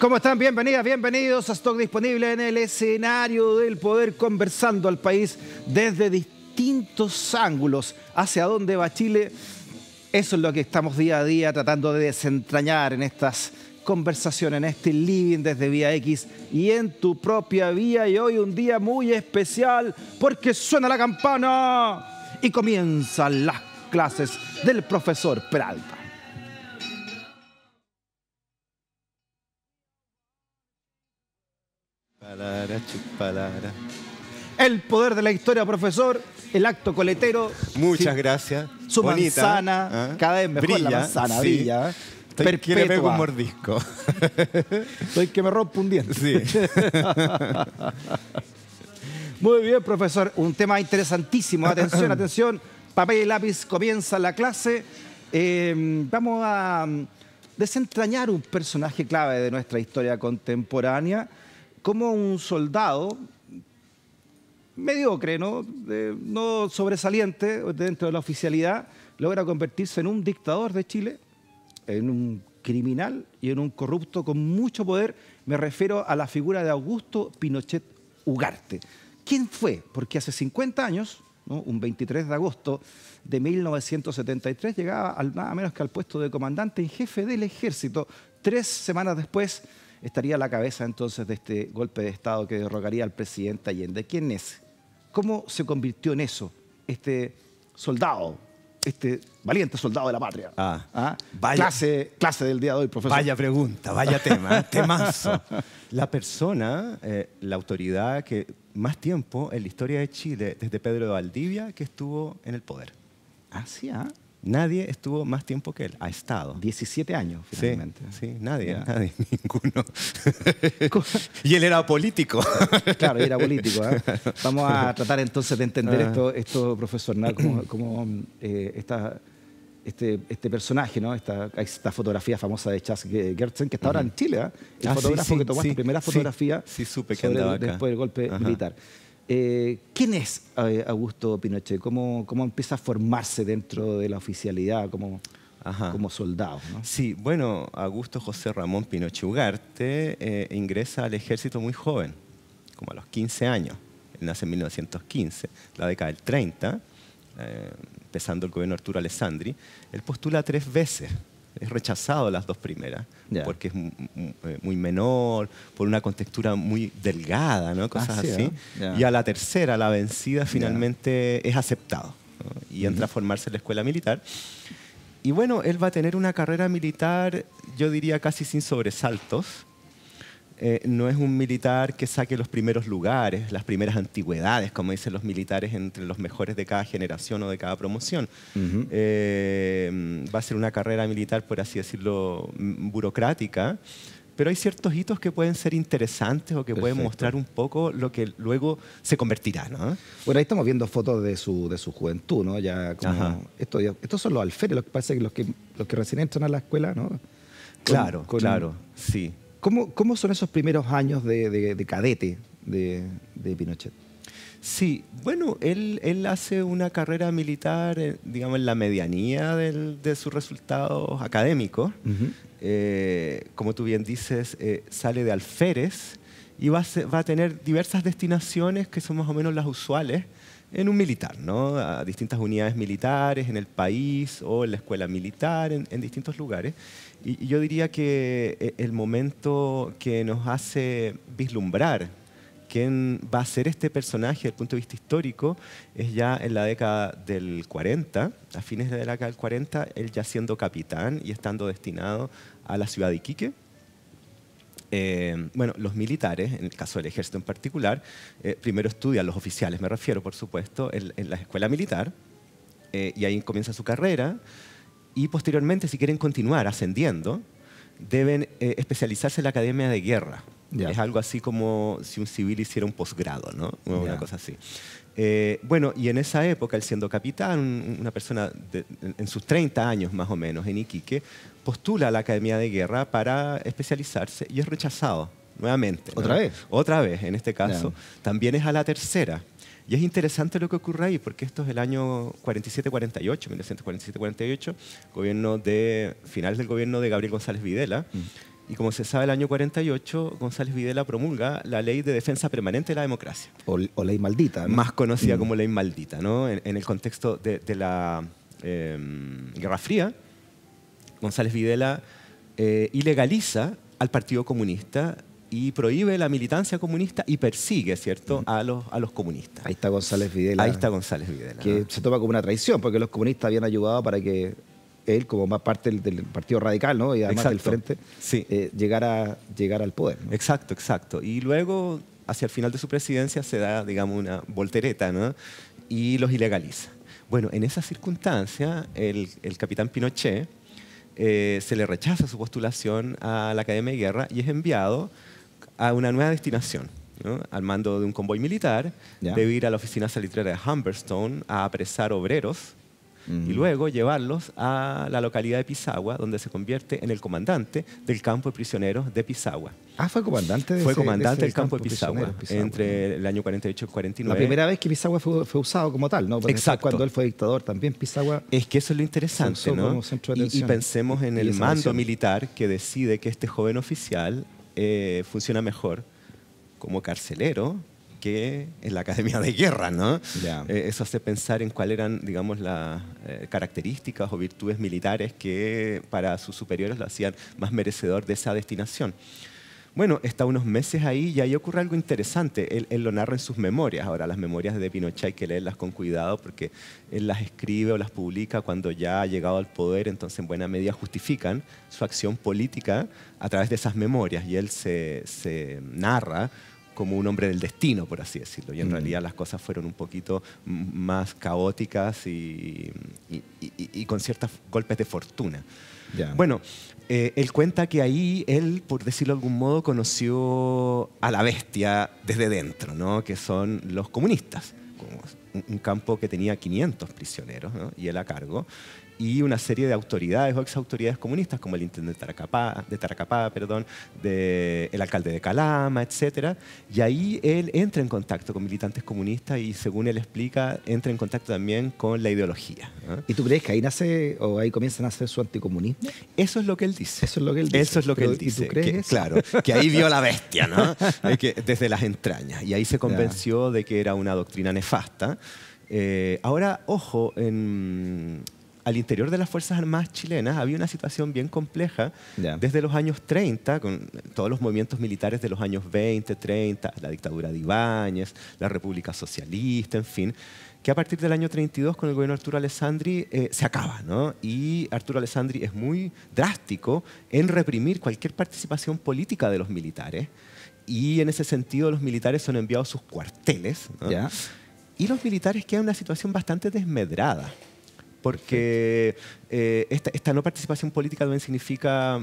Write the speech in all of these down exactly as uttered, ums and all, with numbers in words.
¿Cómo están? Bienvenidas, bienvenidos a Stock disponible en el escenario del poder, conversando al país desde distintos ángulos. ¿Hacia dónde va Chile? Eso es lo que estamos día a día tratando de desentrañar en estas conversaciones, en este living desde Vía X y en tu propia vía. Y hoy un día muy especial porque suena la campana y comienzan las clases del profesor Peralta. El poder de la historia, profesor. El acto coletero. Muchas sí. gracias. Su Bonita. manzana. ¿Ah? Cada vez mejor brilla, la manzana. Sí. Brilla. Estoy que le pego un mordisco. Estoy que me rompo un diente. Sí. Muy bien, profesor. Un tema interesantísimo. Atención, atención. Papel y lápiz, comienza la clase. Eh, vamos a desentrañar un personaje clave de nuestra historia contemporánea. Como un soldado mediocre, ¿no? Eh, no sobresaliente dentro de la oficialidad, logra convertirse en un dictador de Chile, en un criminal y en un corrupto con mucho poder. Me refiero a la figura de Augusto Pinochet Ugarte. ¿Quién fue? Porque hace cincuenta años, ¿no? Un veintitrés de agosto de mil novecientos setenta y tres, llegaba al, nada menos que al puesto de comandante en jefe del Ejército. Tres semanas después estaría a la cabeza entonces de este golpe de Estado que derrocaría al presidente Allende. ¿Quién es? ¿Cómo se convirtió en eso este soldado, este valiente soldado de la patria? Ah, ¿Ah? Vaya, clase, clase del día de hoy, profesor. Vaya pregunta, vaya tema, temazo. La persona, eh, la autoridad que más tiempo en la historia de Chile, desde Pedro de Valdivia, que estuvo en el poder. Ah, sí, ¿ah? Nadie estuvo más tiempo que él, ha estado. diecisiete años, finalmente. Sí, sí, nadie, yeah. nadie, ninguno. Y él era político. Claro, era político. ¿eh? Vamos a tratar entonces de entender ah. esto, esto, profesor, ¿no? Como, como eh, esta, este, este personaje, ¿no? Esta, esta fotografía famosa de Charles Gertsen, que está ahora uh -huh. en Chile, ¿eh? El ah, fotógrafo sí, sí, que tomó sí, esta primera fotografía sí, sí, supe que andaba el, acá. después del golpe Ajá. militar. Eh, ¿Quién es eh, Augusto Pinochet? ¿Cómo, ¿Cómo empieza a formarse dentro de la oficialidad como, como soldado? ¿no? Sí, bueno, Augusto José Ramón Pinochet Ugarte eh, ingresa al Ejército muy joven, como a los quince años. Él nace en mil novecientos quince, la década del treinta, eh, empezando el gobierno Arturo Alessandri. Él postula tres veces. Es rechazado las dos primeras, yeah. porque es muy menor, por una contextura muy delgada, ¿no? Cosas ah, sí, así. ¿eh? Yeah. Y a la tercera, la vencida, finalmente yeah. es aceptado, ¿no? Y entra uh-huh. a formarse en la Escuela Militar. Y bueno, él va a tener una carrera militar, yo diría casi sin sobresaltos. Eh, no es un militar que saque los primeros lugares, las primeras antigüedades, como dicen los militares, entre los mejores de cada generación o de cada promoción. Uh-huh. eh, va a ser una carrera militar, por así decirlo, burocrática, pero hay ciertos hitos que pueden ser interesantes o que Perfecto. pueden mostrar un poco lo que luego se convertirá, ¿no? Bueno, ahí estamos viendo fotos de su, de su juventud, ¿no? Ya como esto, ya, estos son los alférez, lo que pasa es que los que, los que recién entran a la escuela, ¿no? Con, claro, con... claro, sí. ¿Cómo, ¿Cómo son esos primeros años de, de, de cadete de, de Pinochet? Sí, bueno, él, él hace una carrera militar, digamos, en la medianía del, de sus resultados académicos. Uh-huh. eh, como tú bien dices, eh, sale de alférez y va a, ser, va a tener diversas destinaciones que son más o menos las usuales en un militar, ¿no? A distintas unidades militares en el país o en la escuela militar, en, en distintos lugares. Y yo diría que el momento que nos hace vislumbrar quién va a ser este personaje desde el punto de vista histórico es ya en la década del cuarenta, a fines de la década del cuarenta, él ya siendo capitán y estando destinado a la ciudad de Iquique. Eh, bueno, los militares, en el caso del Ejército en particular, eh, primero estudian, los oficiales me refiero, por supuesto, en, en la escuela militar, eh, y ahí comienza su carrera. Y posteriormente, si quieren continuar ascendiendo, deben eh, especializarse en la Academia de Guerra. Yeah. Es algo así como si un civil hiciera un posgrado, ¿no? Una yeah. cosa así. Eh, bueno, y en esa época, él siendo capitán, una persona de, en sus treinta años más o menos, en Iquique, postula a la Academia de Guerra para especializarse y es rechazado nuevamente. ¿no? ¿Otra vez? Otra vez, en este caso. Yeah. También es a la tercera. Y es interesante lo que ocurre ahí, porque esto es el año cuarenta y siete cuarenta y ocho, mil novecientos cuarenta y siete cuarenta y ocho, gobierno de, final del gobierno de Gabriel González Videla. Mm. Y como se sabe, el año cuarenta y ocho, González Videla promulga la Ley de Defensa Permanente de la Democracia. O, o Ley Maldita, ¿no? Más conocida mm. como Ley Maldita, ¿no? En, en el contexto de, de la eh, Guerra Fría, González Videla eh, ilegaliza al Partido Comunista y prohíbe la militancia comunista y persigue, ¿cierto?, a los, a los comunistas. Ahí está González Videla. Ahí está González Videla. Que se toma como una traición, porque los comunistas habían ayudado para que él, como más parte del, del Partido Radical, ¿no?, y además exacto. del Frente, sí. eh, llegara, llegara al poder, ¿no? Exacto, exacto. Y luego, hacia el final de su presidencia, se da, digamos, una voltereta, ¿no?, y los ilegaliza. Bueno, en esa circunstancia, el, el capitán Pinochet eh, se le rechaza su postulación a la Academia de Guerra y es enviado a una nueva destinación, ¿no?, al mando de un convoy militar. Yeah. Debe ir a la oficina salitrera de Humberstone a apresar obreros mm. y luego llevarlos a la localidad de Pisagua, donde se convierte en el comandante del campo de prisioneros de Pisagua. Ah, fue comandante de Fue ese, comandante de del campo, campo de Pisagua, Pisagua entre el año cuarenta y ocho y cuarenta y nueve. La primera vez que Pisagua fue, fue usado como tal, ¿no? Porque exacto. Cuando él fue dictador también Pisagua... Es que eso es lo interesante, ¿no? Y, y pensemos en y el mando nación. militar que decide que este joven oficial... Eh, funciona mejor como carcelero que en la Academia de Guerra, ¿no? Yeah. Eh, eso hace pensar en cuáles eran, digamos, las eh, características o virtudes militares que para sus superiores lo hacían más merecedor de esa destinación. Bueno, está unos meses ahí y ahí ocurre algo interesante. Él, él lo narra en sus memorias. Ahora, las memorias de Pinochet hay que leerlas con cuidado porque él las escribe o las publica cuando ya ha llegado al poder, entonces en buena medida justifican su acción política a través de esas memorias y él se, se narra como un hombre del destino, por así decirlo. Y en mm. realidad las cosas fueron un poquito más caóticas y, y, y, y con ciertos golpes de fortuna. Yeah. Bueno, eh, él cuenta que ahí él, por decirlo de algún modo, conoció a la bestia desde dentro, ¿no?, que son los comunistas. Como un, un campo que tenía quinientos prisioneros, ¿no?, y él a cargo, y una serie de autoridades o exautoridades comunistas, como el intendente de Tarapacá, de Tarapacá, perdón, de, el alcalde de Calama, etcétera. Y ahí él entra en contacto con militantes comunistas y, según él explica, entra en contacto también con la ideología, ¿no? ¿Y tú crees que ahí nace o ahí comienza a nacer su anticomunismo? Eso es lo que él dice. Eso es lo que él dice. Eso es lo que Pero, él dice. ¿Y tú crees? Que, claro, que ahí vio la bestia, ¿no? que, desde las entrañas. Y ahí se convenció ya. de que era una doctrina nefasta. Eh, ahora, ojo, en... al interior de las Fuerzas Armadas Chilenas había una situación bien compleja yeah. desde los años treinta, con todos los movimientos militares de los años veinte, treinta, la dictadura de Ibáñez, la República Socialista, en fin, que a partir del año treinta y dos, con el gobierno de Arturo Alessandri, eh, se acaba, ¿no? Y Arturo Alessandri es muy drástico en reprimir cualquier participación política de los militares. Y en ese sentido, los militares son enviados a sus cuarteles, ¿no? yeah. Y los militares quedan en una situación bastante desmedrada. Porque eh, esta, esta no participación política también significa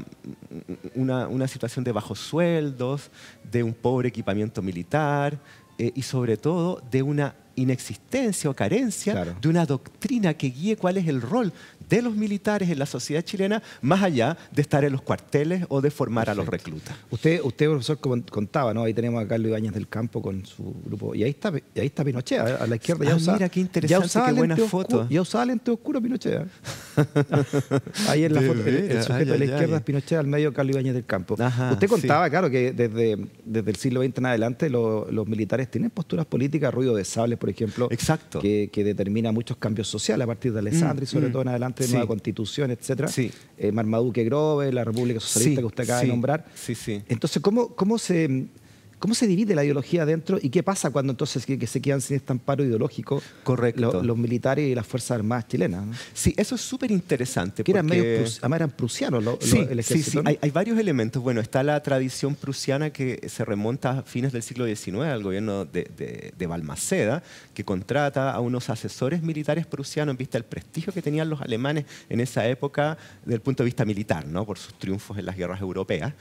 una, una situación de bajos sueldos, de un pobre equipamiento militar eh, y sobre todo de una inexistencia o carencia claro. de una doctrina que guíe cuál es el rol de los militares en la sociedad chilena, más allá de estar en los cuarteles o de formar Perfecto. a los reclutas. Usted, usted profesor, contaba, ¿no? Ahí tenemos a Carlos Ibáñez del Campo con su grupo. Y ahí está, y ahí está Pinochet, a la izquierda. Ah, ya usaba, mira, qué interesante, ya usaba qué buena foto. Ya usaba lente oscuro Pinochet. Ahí en la foto, el, el sujeto ay, de la ay, izquierda ay. es Pinochet, al medio Carlos Ibáñez del Campo. Ajá, usted contaba, sí. claro, que desde, desde el siglo veinte en adelante lo, los militares tienen posturas políticas, ruido de sables, por ejemplo, Exacto. Que, que determina muchos cambios sociales a partir de Alessandri, mm, sobre mm. todo en adelante. Sí. Nueva Constitución, etcétera. Sí. Eh, Marmaduque Grove, la República Socialista sí, que usted acaba sí, de nombrar. Sí, sí. Entonces, ¿cómo, cómo, se, ¿cómo se divide la ideología dentro y qué pasa cuando entonces que, que se quedan sin este amparo ideológico Correcto. Lo, los militares y las Fuerzas Armadas chilenas, ¿no? Sí, eso es súper interesante. Porque eran, medio prus, además eran prusianos lo, sí, lo, el ejército. Sí, sí. ¿No? Hay, hay varios elementos. Bueno, está la tradición prusiana que se remonta a fines del siglo diecinueve, al gobierno de, de, de Balmaceda, que contrata a unos asesores militares prusianos en vista del prestigio que tenían los alemanes en esa época desde el punto de vista militar, ¿no? Por sus triunfos en las guerras europeas.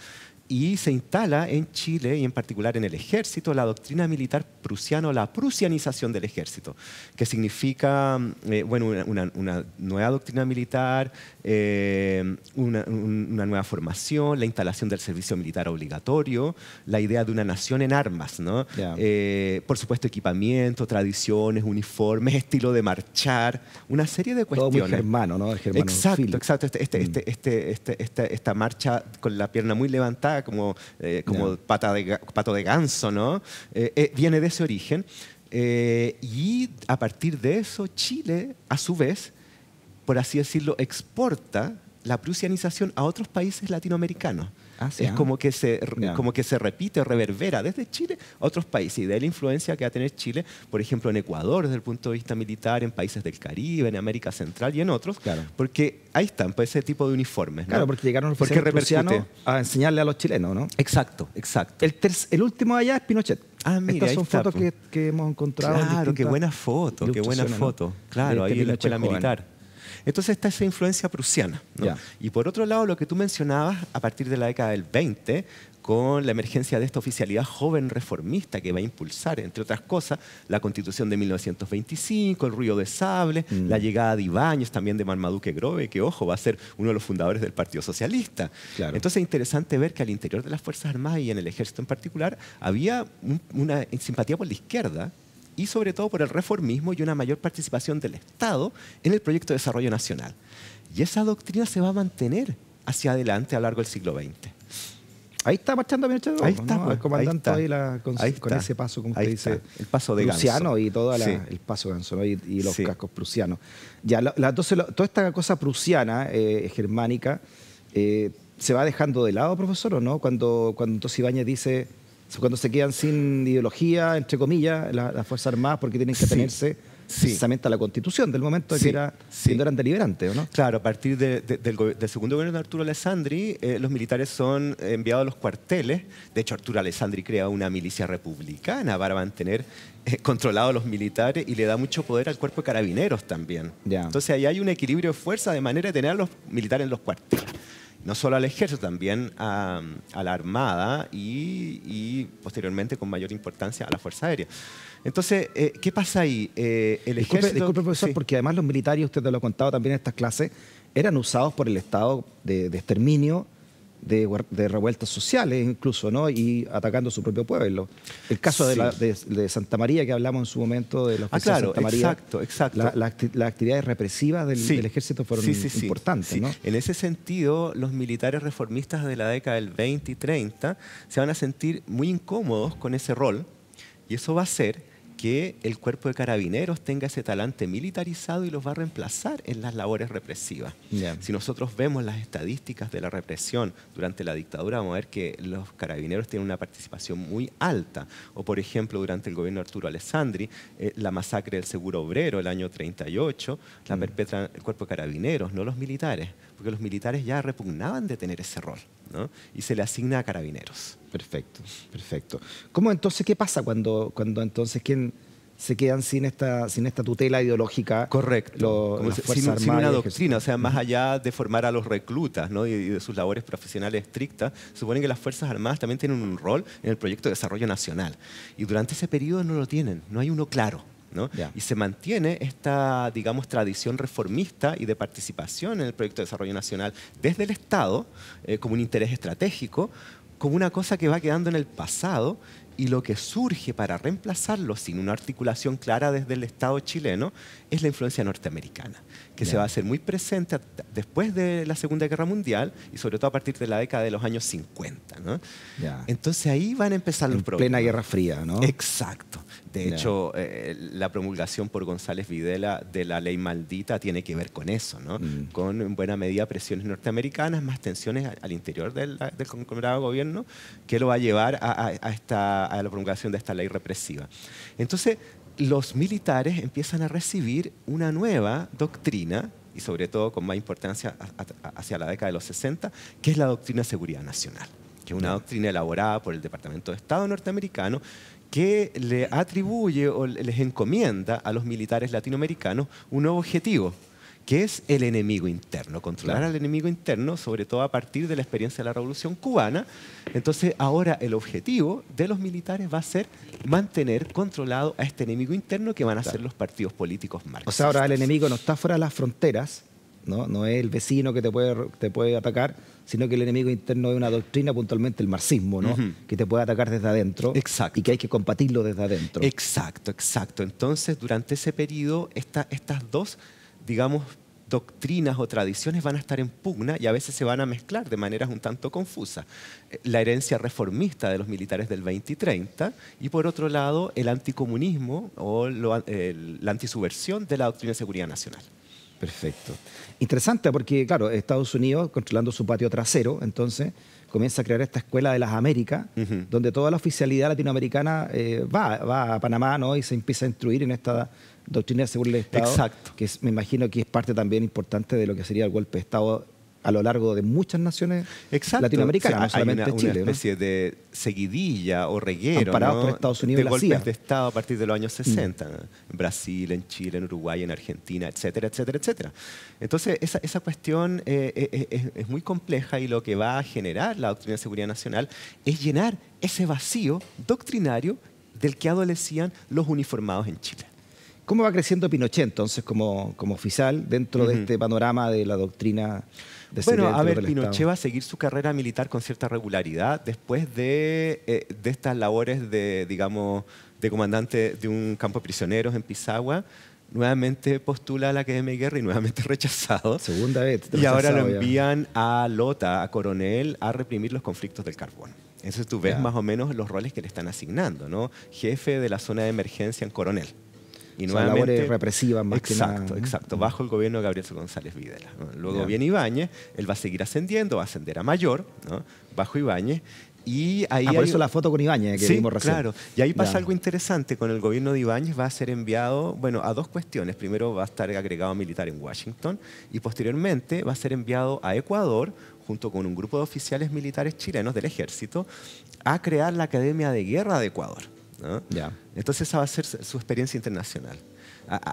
y se instala en Chile, y en particular en el Ejército, la doctrina militar prusiana, la prusianización del Ejército, que significa eh, bueno, una, una, una nueva doctrina militar, eh, una, una nueva formación, la instalación del servicio militar obligatorio, la idea de una nación en armas, ¿no? Yeah. Eh, por supuesto, equipamiento, tradiciones, uniformes, estilo de marchar, una serie de cuestiones. Todo muy germano, ¿no? El germano exacto, fílico. Exacto. Este, este, mm. este, este, este, este, esta marcha con la pierna muy levantada, como, eh, como yeah. pata de, pato de ganso, ¿no? Eh, eh, viene de ese origen. Eh, y a partir de eso, Chile, a su vez, por así decirlo, exporta la prusianización a otros países latinoamericanos. Ah, sí, es ah. como, que se, yeah. como que se repite, reverbera desde Chile a otros países. Y de ahí la influencia que va a tener Chile, por ejemplo, en Ecuador, desde el punto de vista militar, en países del Caribe, en América Central y en otros. Claro. Porque ahí están, pues, ese tipo de uniformes, ¿no? Claro, porque llegaron los prusianos a enseñarle a los chilenos, ¿no? Exacto, exacto. El, el último allá es Pinochet. Ah, mira, estas son fotos que, que hemos encontrado. Claro, en qué buena foto, qué buena foto. ¿No? Claro, ahí en la escuela militar. Entonces está esa influencia prusiana, ¿no? Yeah. Y por otro lado, lo que tú mencionabas, a partir de la década del veinte, con la emergencia de esta oficialidad joven reformista que va a impulsar, entre otras cosas, la Constitución de mil novecientos veinticinco, el ruido de sable, mm. la llegada de Ibáñez, también de Marmaduque Grove, que, ojo, va a ser uno de los fundadores del Partido Socialista. Claro. Entonces es interesante ver que al interior de las Fuerzas Armadas y en el Ejército en particular, había un, una simpatía por la izquierda, y sobre todo por el reformismo y una mayor participación del Estado en el proyecto de desarrollo nacional. Y esa doctrina se va a mantener hacia adelante a lo largo del siglo veinte. Ahí está marchando Pinochet. Ahí está, ¿no? Pues, el comandante ahí, está, ahí, la, con, ahí con ese paso, como usted dice, está, el paso de prusiano y todo sí. el paso de ganso, ¿no? y, y los sí. cascos prusianos. Ya, la, la, entonces, la, toda esta cosa prusiana, eh, germánica, eh, ¿se va dejando de lado, profesor, o no? Cuando, cuando entonces Ibáñez dice... Cuando se quedan sin ideología, entre comillas, las la Fuerzas Armadas, porque tienen que atenerse sí, precisamente sí. a la Constitución del momento de sí, que era, sí. eran deliberantes, ¿o no? Claro, a partir de, de, del, del segundo gobierno de Arturo Alessandri, eh, los militares son enviados a los cuarteles. De hecho, Arturo Alessandri crea una milicia republicana para mantener eh, controlados los militares y le da mucho poder al cuerpo de carabineros también. Ya. Entonces, ahí hay un equilibrio de fuerza de manera de tener a los militares en los cuarteles. No solo al Ejército, también a, a la Armada y, y posteriormente con mayor importancia a la Fuerza Aérea. Entonces, eh, ¿qué pasa ahí? Eh, el disculpe, ejército... disculpe, profesor, sí. porque además los militares, usted te lo ha contado también en estas clases, eran usados por el Estado de, de exterminio, de, de revueltas sociales incluso, ¿no? Y atacando a su propio pueblo. El caso sí. de, la, de, de Santa María, que hablamos en su momento de los ah, claro, de Santa María. Exacto, exacto. La, la acti las actividades represivas del, sí. del ejército fueron sí, sí, sí, importantes, sí. ¿no? En ese sentido, los militares reformistas de la década del veinte y treinta se van a sentir muy incómodos con ese rol, y eso va a ser que el cuerpo de carabineros tenga ese talante militarizado y los va a reemplazar en las labores represivas. Yeah. Si nosotros vemos las estadísticas de la represión durante la dictadura, vamos a ver que los carabineros tienen una participación muy alta. O, por ejemplo, durante el gobierno de Arturo Alessandri, eh, la masacre del Seguro Obrero, el año treinta y ocho, la mm. perpetran el cuerpo de carabineros, no los militares, porque los militares ya repugnaban de tener ese rol, ¿no? Y se le asigna a carabineros. Perfecto, perfecto. ¿Cómo entonces, qué pasa cuando, cuando entonces quién se quedan sin esta, sin esta tutela ideológica? Correcto. Lo, sin, sin una doctrina, o sea, más allá de formar a los reclutas, ¿no? y, y de sus labores profesionales estrictas, suponen que las Fuerzas Armadas también tienen un rol en el proyecto de desarrollo nacional. Y durante ese periodo no lo tienen, no hay uno claro, ¿no? Yeah. Y se mantiene esta, digamos, tradición reformista y de participación en el proyecto de desarrollo nacional desde el Estado, eh, como un interés estratégico, como una cosa que va quedando en el pasado, y lo que surge para reemplazarlo sin una articulación clara desde el Estado chileno es la influencia norteamericana, que yeah. se va a hacer muy presente después de la Segunda Guerra Mundial y sobre todo a partir de la década de los años cincuenta, ¿no? Yeah. Entonces ahí van a empezar en los problemas. En plena Guerra Fría, ¿no? Exacto. De yeah. hecho, eh, la promulgación por González Videla de la ley maldita tiene que ver con eso, ¿no? Mm. Con, en buena medida, presiones norteamericanas, más tensiones al interior del, del conglomerado gobierno, que lo va a llevar a, a, a esta... a la promulgación de esta ley represiva. Entonces, los militares empiezan a recibir una nueva doctrina, y sobre todo con más importancia hacia la década de los sesenta, que es la doctrina de seguridad nacional, que es una doctrina elaborada por el Departamento de Estado norteamericano que le atribuye o les encomienda a los militares latinoamericanos un nuevo objetivo, que es el enemigo interno, controlar claro. al enemigo interno, sobre todo a partir de la experiencia de la Revolución Cubana. Entonces, ahora el objetivo de los militares va a ser mantener controlado a este enemigo interno que van a claro. ser los partidos políticos marxistas. O sea, ahora el enemigo no está fuera de las fronteras, no, no es el vecino que te puede, te puede atacar, sino que el enemigo interno es una doctrina, puntualmente el marxismo, ¿no? Uh-huh. Que te puede atacar desde adentro. Exacto. Y que hay que combatirlo desde adentro. Exacto, exacto. Entonces, durante ese periodo, esta, estas dos... digamos, doctrinas o tradiciones van a estar en pugna y a veces se van a mezclar de maneras un tanto confusas. La herencia reformista de los militares del veinte y treinta y, por otro lado, el anticomunismo o lo, el, la antisubversión de la doctrina de seguridad nacional. Perfecto. Interesante porque, claro, Estados Unidos, controlando su patio trasero, entonces, comienza a crear esta Escuela de las Américas, uh-huh. donde toda la oficialidad latinoamericana eh, va, va a Panamá, ¿no? Y se empieza a instruir en esta doctrina de seguridad del Estado. Exacto. Que es, me imagino que es parte también importante de lo que sería el golpe de Estado a lo largo de muchas naciones Exacto. latinoamericanas, o sea, no solamente una, Chile. Hay una especie ¿no? de seguidilla o reguero amparados ¿no? por Estados Unidos de la golpes C I A. De Estado a partir de los años sesenta, mm. ¿no? En Brasil, en Chile, en Uruguay, en Argentina, etcétera, etcétera, etcétera. Entonces, esa, esa cuestión eh, es, es muy compleja y lo que va a generar la doctrina de seguridad nacional es llenar ese vacío doctrinario del que adolecían los uniformados en Chile. ¿Cómo va creciendo Pinochet, entonces, como, como oficial dentro uh-huh. de este panorama de la doctrina? Bueno, a ver, Pinochet Estado. va a seguir su carrera militar con cierta regularidad después de, eh, de estas labores de, digamos, de comandante de un campo de prisioneros en Pisagua. Nuevamente postula a la Academia de Guerra y nuevamente rechazado. Segunda vez. Rechazado, y ahora lo envían ya. a Lota, a Coronel, a reprimir los conflictos del carbón. Entonces tú ves ya. más o menos los roles que le están asignando, ¿no? Jefe de la zona de emergencia en Coronel. Y nuevamente, o sea, labores represivas más exacto, que nada. Exacto, bajo el gobierno de Gabriel González Videla. Luego yeah. viene Ibáñez, él va a seguir ascendiendo, va a ascender a mayor, ¿no? Bajo Ibáñez. Y ahí ah, por hay... eso la foto con Ibáñez que sí, vimos recién. Claro. Y ahí pasa yeah. algo interesante con el gobierno de Ibáñez, va a ser enviado, bueno, a dos cuestiones. Primero va a estar agregado militar en Washington y posteriormente va a ser enviado a Ecuador junto con un grupo de oficiales militares chilenos del Ejército a crear la Academia de Guerra de Ecuador. ¿No? Yeah. Entonces esa va a ser su experiencia internacional.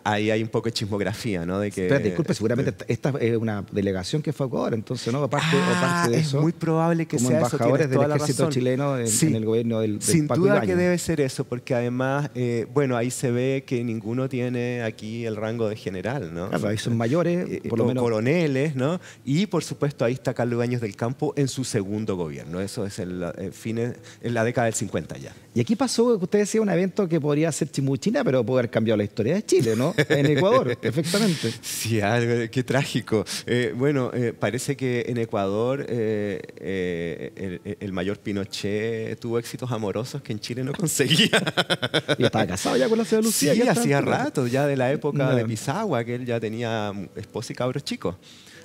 Ahí hay un poco de chismografía, ¿no? De que, Pero, disculpe, seguramente esta es una delegación que fue a Ecuador, entonces, ¿no? Aparte, ah, aparte de es eso, muy probable que como sea embajadores eso, del ejército chileno en, sí, en el gobierno del, del Sin Paco duda Ibañez. Que debe ser eso, porque además, eh, bueno, ahí se ve que ninguno tiene aquí el rango de general, ¿no? Claro, ahí son mayores, eh, por lo menos. Coroneles, ¿no? Y, por supuesto, ahí está Carlos Ibáñez del Campo en su segundo gobierno. Eso es el, el fines, en la década del cincuenta ya. Y aquí pasó, usted decía, un evento que podría ser chimuchina, pero puede haber cambiado la historia de Chile. ¿No? En Ecuador, perfectamente. Sí, algo, qué trágico. Eh, bueno, eh, parece que en Ecuador eh, eh, el, el mayor Pinochet tuvo éxitos amorosos que en Chile no conseguía. Y estaba casado ya con la ciudad de Lucía. Sí, hacía rato, ya de la época no. de Pisagua, que él ya tenía esposa y cabros chicos.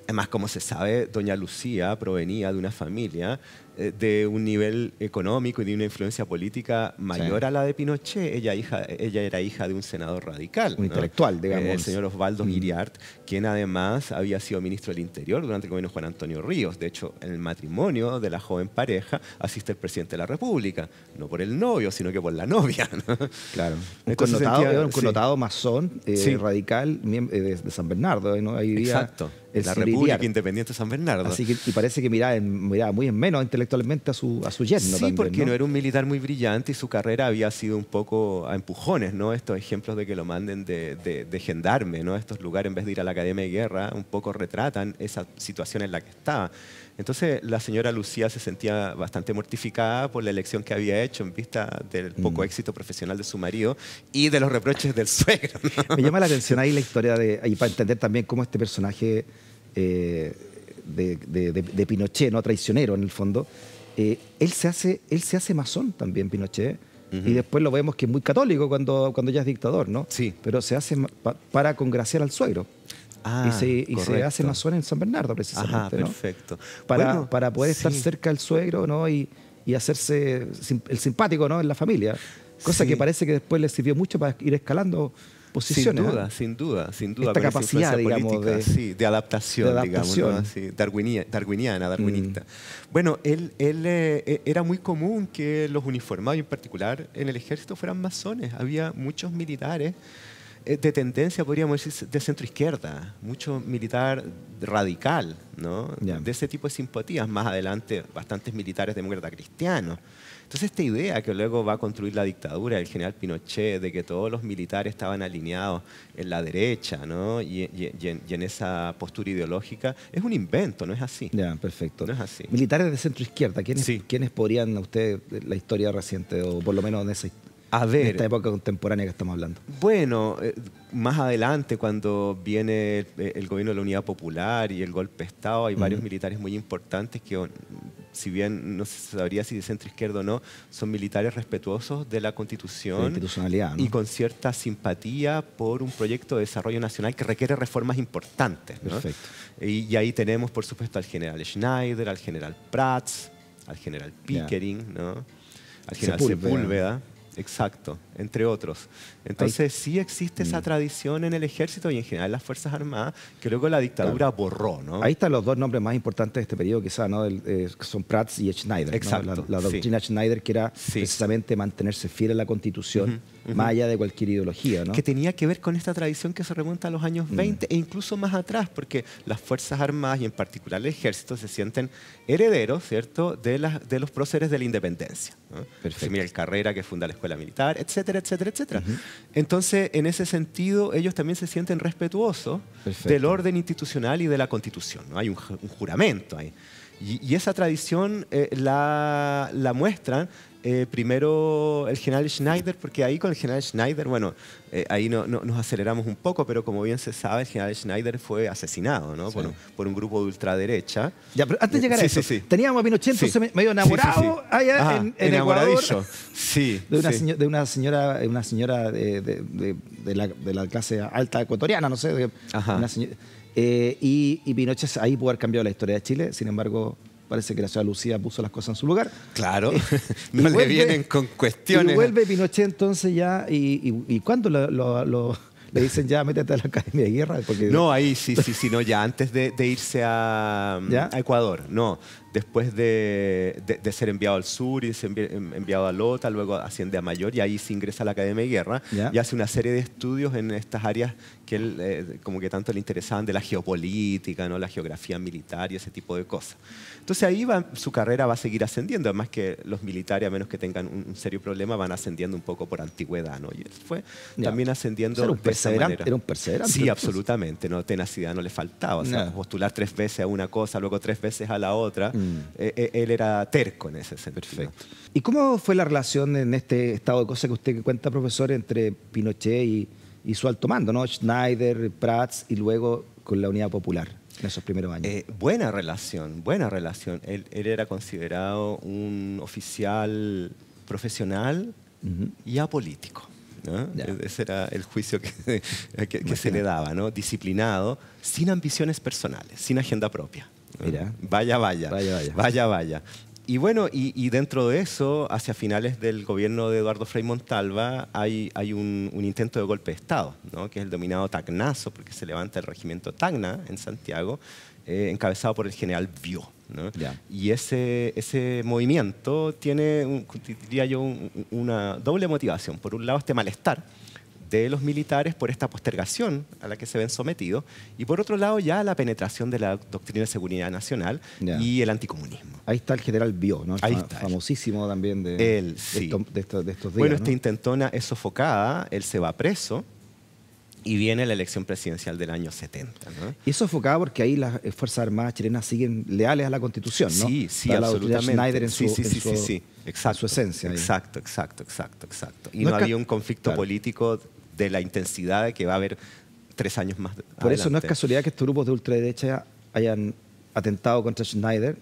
Además, como se sabe, doña Lucía provenía de una familia eh, de un nivel económico y de una influencia política mayor sí. a la de Pinochet. Ella, hija, ella era hija de un senador radical. Un ¿no? intelectual, digamos. Eh, el señor Osvaldo mm. Hiriart, quien además había sido ministro del Interior durante el gobierno de Juan Antonio Ríos. De hecho, en el matrimonio de la joven pareja asiste el presidente de la República. No por el novio, sino que por la novia. ¿No? Claro. Un Entonces, connotado, sentía, un connotado sí. masón, eh, sí. radical, eh, de, de San Bernardo. ¿No? Ahí vivía Exacto. El la República Hiriart. Independiente de San Bernardo. Así que, y parece que miraba, en, miraba muy en menos intelectualmente a su, a su yerno. Sí, también, porque ¿no? no era un militar muy brillante y su carrera había sido un poco a empujones, ¿no? Estos ejemplos de que lo manden de, de, de gendarme, ¿no? Estos lugares, en vez de ir a la Academia de Guerra, un poco retratan esa situación en la que estaba. Entonces, la señora Lucía se sentía bastante mortificada por la elección que había hecho en vista del poco mm. éxito profesional de su marido y de los reproches del suegro. ¿No? Me llama la atención ahí la historia de... Y para entender también cómo este personaje eh, de, de, de, de Pinochet, ¿no? Traicionero en el fondo, eh, él se hace, él se hace masón también, Pinochet. Uh-huh. Y después lo vemos que es muy católico cuando, cuando ya es dictador, ¿no? Sí. Pero se hace pa, para congraciar al suegro. Ah, y, se, y se hace masón en San Bernardo, precisamente. Ajá, perfecto. ¿No? Para, bueno, para poder sí. estar cerca del suegro, ¿no? y, y hacerse el simpático, ¿no? en la familia. Cosa sí. que parece que después le sirvió mucho para ir escalando posiciones. Sin duda, ¿eh? sin duda, sin duda. Esta capacidad, digamos, política, de, sí, de adaptación, de adaptación. Digamos, ¿no? sí, darwinia, darwiniana, darwinista. Mm. Bueno, él, él eh, era muy común que los uniformados, y en particular en el ejército, fueran masones. Había muchos militares de tendencia, podríamos decir, de centroizquierda, mucho militar radical, ¿no? Yeah. De ese tipo de simpatías. Más adelante, bastantes militares demócratas cristianos. Entonces, esta idea que luego va a construir la dictadura del general Pinochet, de que todos los militares estaban alineados en la derecha, ¿no? y, y, y, en, y en esa postura ideológica, es un invento, no es así. Ya, perfecto. No es así. Militares de centroizquierda, ¿quiénes, sí. ¿quiénes podrían, a usted, la historia reciente, o por lo menos en esa historia? A ver, en esta época contemporánea que estamos hablando. Bueno, eh, más adelante, cuando viene el, el gobierno de la Unidad Popular y el golpe de Estado, hay uh-huh. varios militares muy importantes que, si bien no se sabría si de centro izquierdo o no, son militares respetuosos de la Constitución, de la institucionalidad, ¿no? Y con cierta simpatía por un proyecto de desarrollo nacional que requiere reformas importantes, ¿no? Perfecto. Y, y ahí tenemos, por supuesto, al general Schneider, al general Prats, al general Pickering, yeah. ¿no? Al general Sepúlveda. Sepúlveda. Exacto, entre otros. Entonces, ahí sí existe esa tradición en el Ejército y en general en las Fuerzas Armadas, que luego la dictadura claro. borró, ¿no? Ahí están los dos nombres más importantes de este periodo, quizás, ¿no? El, eh, son Prats y Schneider. Exacto. ¿No? La, la doctrina sí. Schneider, que era sí. precisamente mantenerse fiel a la Constitución, uh-huh, uh-huh. más allá de cualquier ideología, ¿no? Que tenía que ver con esta tradición que se remonta a los años veinte uh-huh. e incluso más atrás, porque las Fuerzas Armadas y en particular el Ejército se sienten herederos, ¿cierto?, de, las, de los próceres de la independencia, ¿no? José Miguel Carrera, que funda la Escuela Militar, etcétera, etcétera, etcétera. Uh-huh. Entonces, en ese sentido, ellos también se sienten respetuosos Perfecto. Del orden institucional y de la Constitución, ¿no? Hay un, un juramento ahí. Y, y esa tradición eh, la, la muestran eh, primero el general Schneider, porque ahí con el general Schneider, bueno, eh, ahí no, no, nos aceleramos un poco, pero como bien se sabe, el general Schneider fue asesinado, ¿no? Sí. Por, un, por un grupo de ultraderecha. Ya, pero antes de llegar a sí, eso, sí, sí. teníamos a Pinochet, sí. entonces medio enamorado sí, sí, sí. allá Ajá, en, en Ecuador. Sí, de, una sí. señora, de una señora, una señora de, de, de, de, la, de la clase alta ecuatoriana, no sé, de, una señora... Eh, y, y Pinochet ahí pudo haber cambiado la historia de Chile, sin embargo, parece que la ciudad Lucía puso las cosas en su lugar. Claro, eh, no le vuelve, vienen con cuestiones. Y vuelve Pinochet entonces ya, y, y, y ¿cuándo lo, lo, lo, le dicen ya métete a la Academia de Guerra? Porque... No, ahí sí, sí, sí, no, ya antes de, de irse a, a Ecuador, no. Después de, de, de ser enviado al sur y ser enviado a Lota, luego asciende a mayor y ahí se ingresa a la Academia de Guerra yeah. y hace una serie de estudios en estas áreas que él, eh, como que tanto le interesaban, de la geopolítica, ¿no? La geografía militar y ese tipo de cosas. Entonces ahí va, su carrera va a seguir ascendiendo, además que los militares, a menos que tengan un, un serio problema, van ascendiendo un poco por antigüedad, ¿no? Y él fue yeah. también ascendiendo era un de esa manera. Era un perseverante. Sí, absolutamente, ¿no? Tenacidad no le faltaba, o sea, no. postular tres veces a una cosa, luego tres veces a la otra. Mm. Eh, él era terco en ese sentido. Perfecto. ¿Y cómo fue la relación en este estado de cosas que usted cuenta, profesor, entre Pinochet y, y su alto mando, ¿no? Schneider, Prats y luego con la Unidad Popular en esos primeros años? Eh, buena relación, buena relación. Él, él era considerado un oficial profesional uh-huh. y apolítico, ¿no? Ese era el juicio que, que, que se le daba, ¿no? Disciplinado, sin ambiciones personales, sin agenda propia. Mira. Vaya, vaya, vaya, vaya, vaya, vaya. Y bueno, y, y dentro de eso, hacia finales del gobierno de Eduardo Frei Montalva, hay, hay un, un intento de golpe de Estado, ¿no? Que es el dominado Tacnazo, porque se levanta el regimiento Tacna en Santiago, eh, encabezado por el general Viaux, ¿no? Yeah. Y ese, ese movimiento tiene, un, diría yo, un, una doble motivación. Por un lado, este malestar de los militares por esta postergación a la que se ven sometidos, y por otro lado ya la penetración de la doctrina de seguridad nacional yeah. y el anticomunismo. Ahí está el general Viaux, ¿no? Ahí está. Famosísimo también de, él, sí. de, de, estos, de estos días. Bueno, esta ¿no? intentona es sofocada, él se va preso, y viene la elección presidencial del año setenta. ¿No? Y eso enfocado porque ahí las Fuerzas Armadas chilenas siguen leales a la Constitución, ¿no? Sí, sí, para absolutamente. La Schneider en su, sí, sí, en su, sí, sí, sí. Exacto, en su esencia. Exacto, exacto, exacto, exacto. Y no, no había un conflicto claro. político de la intensidad que va a haber tres años más adelante. Por eso no es casualidad que estos grupos de ultraderecha hayan atentado contra Schneider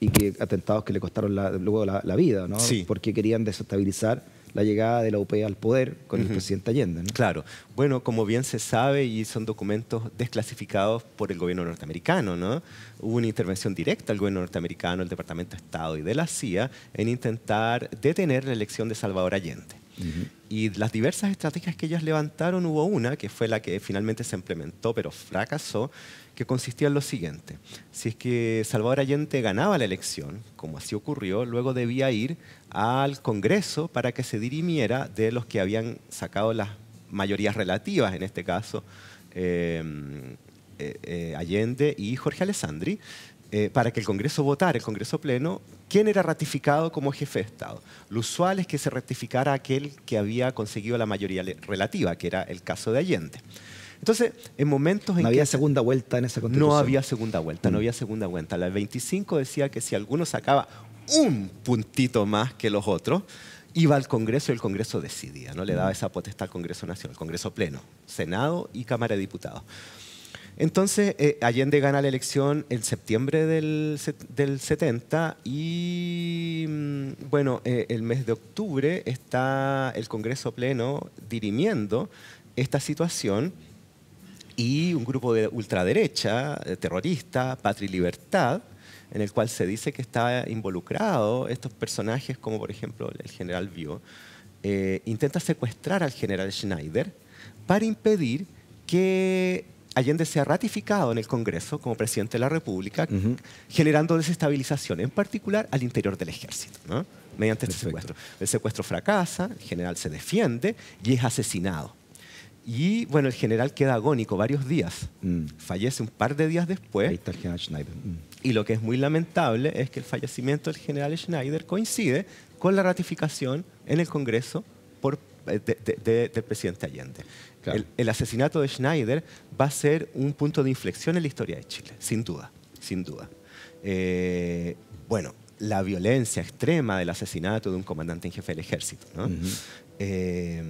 y que atentados que le costaron la, luego la, la vida, ¿no? Sí. Porque querían desestabilizar la llegada de la U P al poder con el uh-huh. presidente Allende, ¿no? Claro. Bueno, como bien se sabe, y son documentos desclasificados por el gobierno norteamericano, ¿no? Hubo una intervención directa del gobierno norteamericano, del Departamento de Estado y de la C I A en intentar detener la elección de Salvador Allende. Uh-huh. Y las diversas estrategias que ellas levantaron, hubo una que fue la que finalmente se implementó, pero fracasó, que consistía en lo siguiente. Si es que Salvador Allende ganaba la elección, como así ocurrió, luego debía ir al Congreso para que se dirimiera de los que habían sacado las mayorías relativas en este caso, eh, eh, eh, Allende y Jorge Alessandri, eh, para que el Congreso votara, el Congreso Pleno, quién era ratificado como jefe de Estado. Lo usual es que se ratificara aquel que había conseguido la mayoría relativa, que era el caso de Allende. Entonces, en momentos en que... No había segunda vuelta en esa constitución. No había segunda vuelta, no había segunda vuelta. La veinticinco decía que si alguno sacaba un puntito más que los otros, iba al Congreso y el Congreso decidía, ¿no? Le daba esa potestad al Congreso Nacional, Congreso Pleno, Senado y Cámara de Diputados. Entonces, eh, Allende gana la elección en septiembre del, del setenta y, bueno, eh, el mes de octubre está el Congreso Pleno dirimiendo esta situación y un grupo de ultraderecha, terrorista, Patria y Libertad, en el cual se dice que está involucrado estos personajes, como por ejemplo el general Viaux, eh, intenta secuestrar al general Schneider para impedir que Allende sea ratificado en el Congreso como presidente de la República, uh-huh. generando desestabilización, en particular al interior del Ejército, ¿no? Mediante este Perfecto. secuestro. El secuestro fracasa, el general se defiende y es asesinado. Y bueno, el general queda agónico varios días, mm. fallece un par de días después. Ahí está el general Schneider. Mm. Y lo que es muy lamentable es que el fallecimiento del general Schneider coincide con la ratificación en el Congreso por, de, de, de, del presidente Allende. Claro. El, el asesinato de Schneider va a ser un punto de inflexión en la historia de Chile, sin duda, sin duda. Eh, bueno, la violencia extrema del asesinato de un comandante en jefe del Ejército, ¿no? Mm-hmm. eh,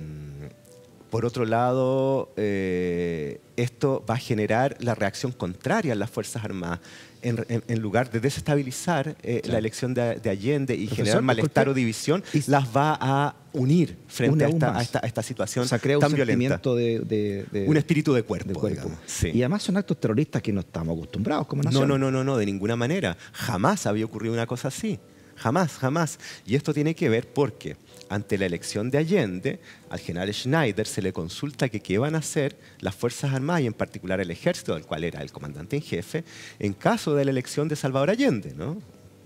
Por otro lado, eh, esto va a generar la reacción contraria a las Fuerzas Armadas. En, en, en lugar de desestabilizar eh, claro. la elección de, de Allende y Profesor, generar malestar o división, es, las va a unir frente a esta, a, esta, a esta situación o sea, crea tan un violenta. De, de, de, un espíritu de cuerpo. De cuerpo. Sí. Y además son actos terroristas que no estamos acostumbrados como nación. No, no, no, no, no, de ninguna manera. Jamás había ocurrido una cosa así. Jamás, jamás. Y esto tiene que ver porque... Ante la elección de Allende, al general Schneider se le consulta que qué van a hacer las Fuerzas Armadas y en particular el Ejército, del cual era el comandante en jefe, en caso de la elección de Salvador Allende, ¿no?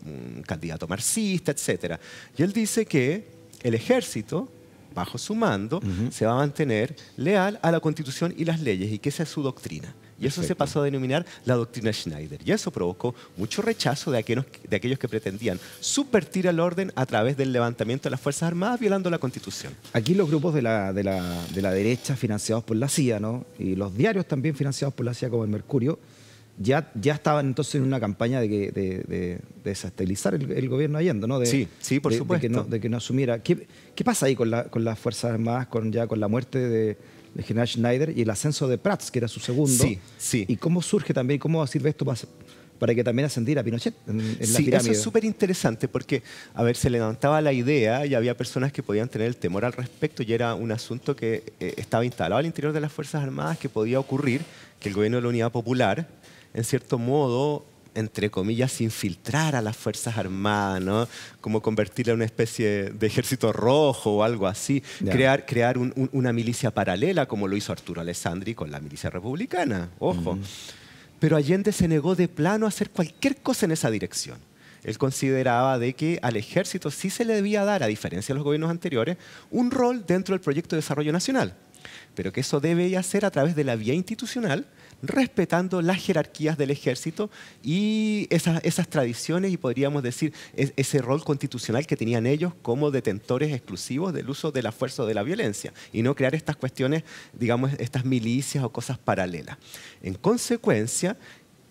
Un candidato marxista, etcétera. Y él dice que el Ejército, bajo su mando, uh-huh. se va a mantener leal a la Constitución y las leyes y que esa es su doctrina. Y eso Perfecto. se pasó a denominar la doctrina Schneider. Y eso provocó mucho rechazo de aquellos, de aquellos que pretendían subvertir el orden a través del levantamiento de las Fuerzas Armadas violando la Constitución. Aquí los grupos de la, de la, de la derecha financiados por la C I A, ¿no? Y los diarios también financiados por la C I A como el Mercurio, ya, ya estaban entonces en una campaña de, que, de, de, de desestabilizar el, el gobierno Allende, ¿no? De, sí, sí, por de, supuesto. De que, no, de que no asumiera. ¿Qué, qué pasa ahí con, la, con las Fuerzas Armadas, con, ya con la muerte de... el general Schneider y el ascenso de Prats, que era su segundo? Sí, sí. ¿Y cómo surge también, cómo sirve esto para, para que también ascendiera Pinochet en, en la sí, pirámide? Eso es súper interesante porque, a ver, se levantaba la idea y había personas que podían tener el temor al respecto y era un asunto que eh, estaba instalado al interior de las Fuerzas Armadas que podía ocurrir que el gobierno de la Unidad Popular, en cierto modo, entre comillas, infiltrar a las Fuerzas Armadas, ¿no? Como convertirla en una especie de ejército rojo o algo así. Yeah. Crear, crear un, un, una milicia paralela, como lo hizo Arturo Alessandri con la Milicia Republicana. Ojo. Mm. Pero Allende se negó de plano a hacer cualquier cosa en esa dirección. Él consideraba de que al Ejército sí se le debía dar, a diferencia de los gobiernos anteriores, un rol dentro del proyecto de desarrollo nacional. Pero que eso debía ser a través de la vía institucional, respetando las jerarquías del Ejército y esas, esas tradiciones y podríamos decir es, ese rol constitucional que tenían ellos como detentores exclusivos del uso de la fuerza o de la violencia y no crear estas cuestiones, digamos, estas milicias o cosas paralelas. En consecuencia,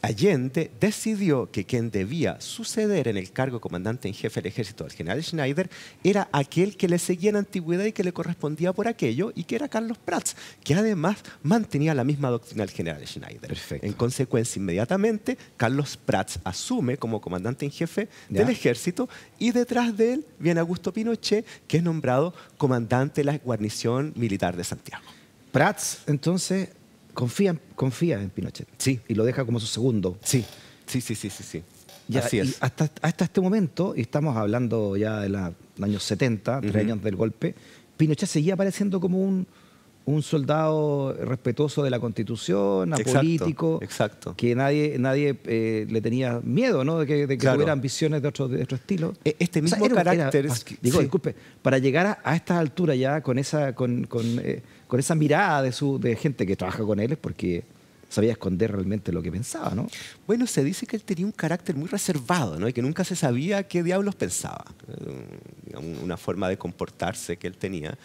Allende decidió que quien debía suceder en el cargo de comandante en jefe del Ejército del general Schneider era aquel que le seguía en antigüedad y que le correspondía por aquello y que era Carlos Prats, que además mantenía la misma doctrina del general Schneider. Perfecto. En consecuencia, inmediatamente, Carlos Prats asume como comandante en jefe del ya. Ejército y detrás de él viene Augusto Pinochet, que es nombrado comandante de la guarnición militar de Santiago. Prats, entonces... Confía, confía en Pinochet. Sí. Y lo deja como su segundo. Sí, sí, sí, sí, sí. sí. Ya, Así es. Y hasta, hasta este momento, y estamos hablando ya de los años setenta, uh-huh. tres años del golpe, Pinochet seguía apareciendo como un, un soldado respetuoso de la Constitución, apolítico, exacto, exacto. que nadie, nadie eh, le tenía miedo, ¿no? de que, de que claro. tuvieran visiones de otro, de otro estilo. Este mismo o sea, era, carácter... Era, digo, sí. disculpe, para llegar a, a esta altura ya con esa, con, con, eh, con esa mirada de, su, de gente que trabaja con él es porque... sabía esconder realmente lo que pensaba, ¿no? Bueno, se dice que él tenía un carácter muy reservado, ¿no? Y que nunca se sabía qué diablos pensaba. Una forma de comportarse que él tenía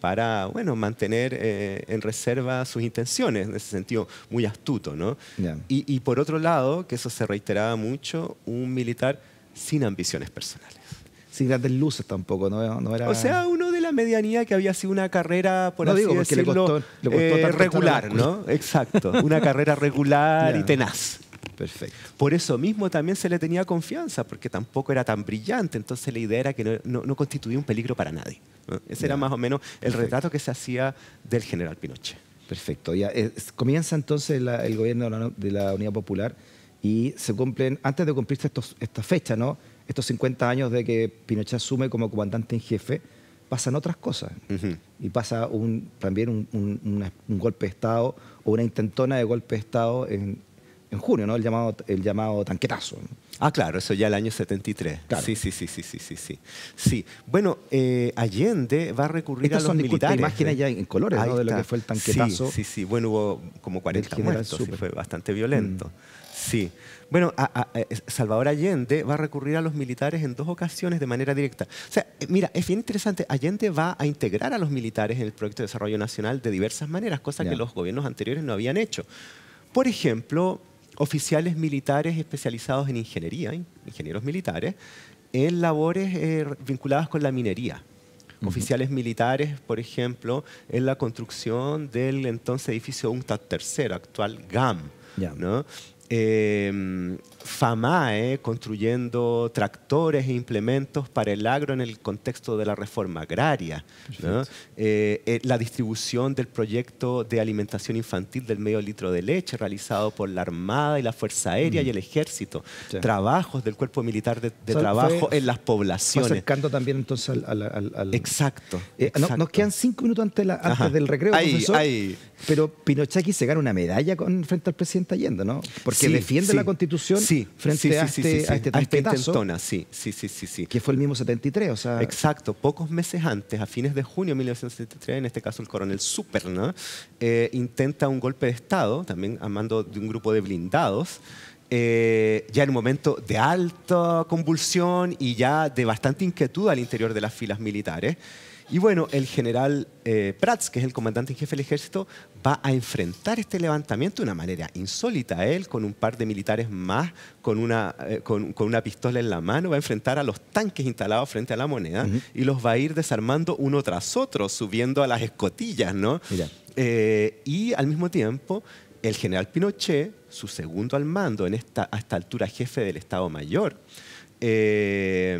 para, bueno, mantener eh, en reserva sus intenciones, en ese sentido muy astuto, ¿no? Yeah. Y, y por otro lado, que eso se reiteraba mucho, un militar sin ambiciones personales. Sin grandes luces tampoco, ¿no? No era... O sea, uno de la medianía que había sido una carrera, por no, así digo, decirlo, le costó, le costó eh, regular, ¿no? Exacto, una carrera regular yeah. y tenaz. Perfecto. Por eso mismo también se le tenía confianza, porque tampoco era tan brillante, entonces la idea era que no, no, no constituía un peligro para nadie, ¿no? Ese yeah. era más o menos el Perfecto. retrato que se hacía del general Pinochet. Perfecto. Ya, eh, comienza entonces la, el gobierno de la, de la Unidad Popular y se cumplen, antes de cumplirse estos, esta fecha, ¿no? Estos cincuenta años de que Pinochet asume como comandante en jefe, pasan otras cosas. Uh-huh. Y pasa un, también un, un, una, un golpe de Estado o una intentona de golpe de Estado en, en junio, ¿no? El llamado, el llamado tanquetazo. Ah, claro, eso ya el año setenta y tres. Claro. Sí, sí, sí, sí, sí, sí, sí. sí. Bueno, eh, Allende va a recurrir Estos a los son, militares. Estas imágenes ya en colores, ¿no? De lo que fue el tanquetazo. Sí, sí, sí. Bueno, hubo como cuarenta muertos y fue bastante violento. Mm. Sí. Bueno, a, a, Salvador Allende va a recurrir a los militares en dos ocasiones de manera directa. O sea, mira, es bien interesante. Allende va a integrar a los militares en el proyecto de desarrollo nacional de diversas maneras, cosa yeah. que los gobiernos anteriores no habían hecho. Por ejemplo, oficiales militares especializados en ingeniería, ingenieros militares, en labores eh, vinculadas con la minería. Oficiales uh-huh. militares, por ejemplo, en la construcción del entonces edificio UNTAD tercero, actual GAM, yeah. ¿no? Eh, FAMAE construyendo tractores e implementos para el agro en el contexto de la reforma agraria, ¿no? eh, eh, la distribución del proyecto de alimentación infantil del medio litro de leche realizado por la Armada y la Fuerza Aérea mm. y el Ejército, sí. trabajos del Cuerpo Militar de, de o sea, Trabajo fue, en las poblaciones. Acercando también entonces al... al, al, al... Exacto. Eh, exacto. No, nos quedan cinco minutos antes, la, antes del recreo, ahí, profesor, ahí. pero Pinochet aquí se gana una medalla con, frente al presidente Allende, ¿no? Porque Sí, que defiende sí, la Constitución sí, frente sí, sí, a este, sí, sí, a este, a este intentona, sí, sí, sí, sí, sí. que fue el mismo setenta y tres, o sea... Exacto, pocos meses antes, a fines de junio de mil novecientos setenta y tres, en este caso el coronel Super, ¿no? eh, intenta un golpe de Estado, también a mando de un grupo de blindados, eh, ya en un momento de alta convulsión y ya de bastante inquietud al interior de las filas militares. Y bueno, el general eh, Prats, que es el comandante en jefe del ejército, va a enfrentar este levantamiento de una manera insólita. Él, con un par de militares más, con una, eh, con, con una pistola en la mano, va a enfrentar a los tanques instalados frente a la moneda uh-huh. y los va a ir desarmando uno tras otro, subiendo a las escotillas, ¿no? Eh, y al mismo tiempo, el general Pinochet, su segundo al mando, en esta, a esta altura jefe del Estado Mayor, eh,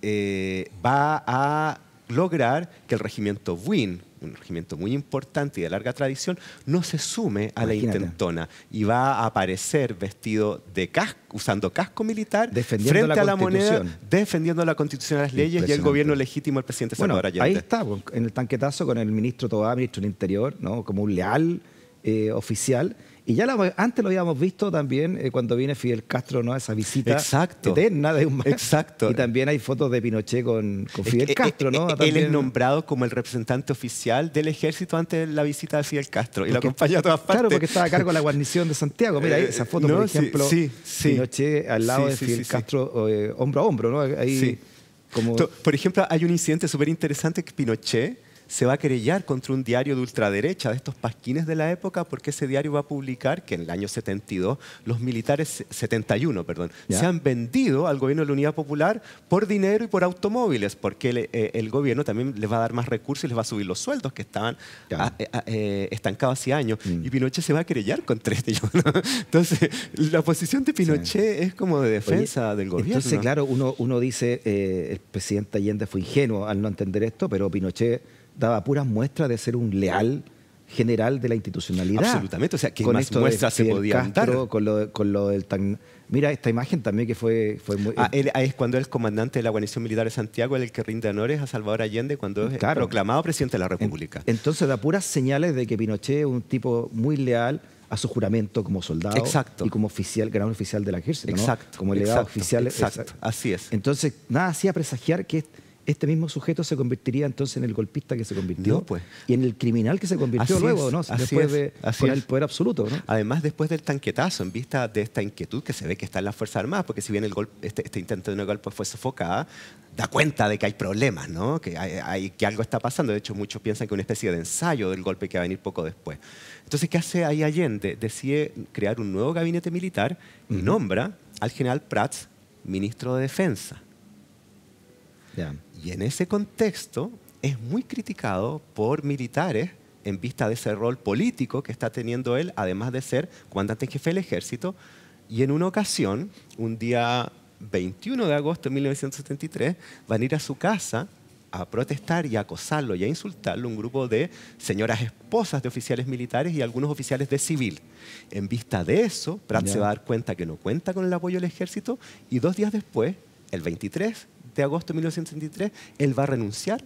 Eh, va a lograr que el regimiento Buin, un regimiento muy importante y de larga tradición, no se sume a Imagínate. la intentona y va a aparecer vestido de casco, usando casco militar frente la a la moneda, defendiendo la Constitución, las leyes y el gobierno legítimo del presidente Salvador Allende. Bueno, ahí está, en el tanquetazo con el ministro Tobá, ministro del Interior, ¿no? Como un leal eh, oficial. Y ya la, antes lo habíamos visto también eh, cuando viene Fidel Castro, ¿no? Esa visita Exacto. eterna de un mar. Exacto. Y también hay fotos de Pinochet con, con Fidel es que, Castro, ¿no? Él, él es nombrado como el representante oficial del ejército antes de la visita de Fidel Castro. Porque, y lo acompaña a todas partes. Claro, porque estaba a cargo de la guarnición de Santiago. Mira ahí esa foto, no, por sí, ejemplo, sí, sí, Pinochet al lado sí, de Fidel sí, sí, Castro, eh, hombro a hombro, ¿no? Ahí sí. como... Por ejemplo, hay un incidente súper interesante que Pinochet se va a querellar contra un diario de ultraderecha, de estos pasquines de la época, porque ese diario va a publicar que en el año setenta y dos, los militares, setenta y uno, perdón, yeah. se han vendido al gobierno de la Unidad Popular por dinero y por automóviles, porque el, eh, el gobierno también les va a dar más recursos y les va a subir los sueldos que estaban yeah. a, a, eh, estancados hace años. Mm. Y Pinochet se va a querellar contra ellos, ¿no? Entonces, la posición de Pinochet sí. es como de defensa Oye, del gobierno. Entonces, claro, uno, uno dice, eh, el presidente Allende fue ingenuo al no entender esto, pero Pinochet daba puras muestras de ser un leal general de la institucionalidad. Absolutamente, o sea, que más muestras se podían dar. Con lo, con lo del tan... Mira, esta imagen también que fue... fue muy... Ah, él, es cuando el comandante de la guarnición militar de Santiago, el que rinde honores a Salvador Allende, cuando es claro. proclamado presidente de la República. En, entonces da puras señales de que Pinochet es un tipo muy leal a su juramento como soldado. Exacto. Y como oficial, gran oficial del ejército, ¿no? Exacto. Como legado exacto, oficial. Exacto, exacto, así es. Entonces, nada hacía presagiar que... este mismo sujeto se convertiría entonces en el golpista que se convirtió no, pues. y en el criminal que se convirtió así luego, es, ¿no? Después es, de con el poder absoluto, ¿no? Además, después del tanquetazo, en vista de esta inquietud que se ve que está en las Fuerzas Armadas, porque si bien el golpe, este, este intento de un golpe fue sofocado, da cuenta de que hay problemas, ¿no? Que, hay, hay, que algo está pasando. De hecho, muchos piensan que es una especie de ensayo del golpe que va a venir poco después. Entonces, ¿qué hace ahí Allende? Decide crear un nuevo gabinete militar y mm. nombra al general Prats ministro de Defensa. Yeah. Y en ese contexto es muy criticado por militares en vista de ese rol político que está teniendo él, además de ser comandante en jefe del ejército. Y en una ocasión, un día veintiuno de agosto de mil novecientos setenta y tres, van a ir a su casa a protestar y a acosarlo y a insultarlo un grupo de señoras esposas de oficiales militares y algunos oficiales de civil. En vista de eso, Prats yeah. se va a dar cuenta que no cuenta con el apoyo del ejército y dos días después, el veintitrés de agosto de mil novecientos setenta y tres, él va a renunciar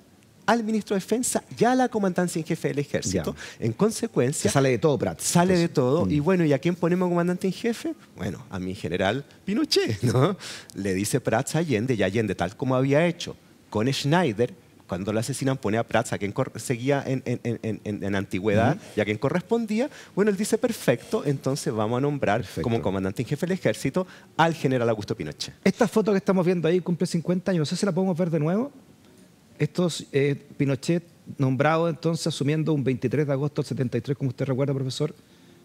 al ministro de Defensa y a la comandancia en jefe del Ejército. Ya. En consecuencia... Se sale de todo, Prats. Sale entonces, de todo. Mm. Y bueno, ¿y a quién ponemos comandante en jefe? Bueno, a mi general Pinochet, ¿no? Le dice Prats a Allende, y Allende, tal como había hecho con Schneider, cuando lo asesinan, pone a Prats, a quien seguía en, en, en, en, en antigüedad, uh-huh. y a quien correspondía. Bueno, él dice, perfecto, entonces vamos a nombrar perfecto. como comandante en jefe del ejército al general Augusto Pinochet. Esta foto que estamos viendo ahí cumple cincuenta años, no sé si la podemos ver de nuevo. Estos eh, Pinochet nombrado entonces asumiendo un veintitrés de agosto del setenta y tres, como usted recuerda, profesor,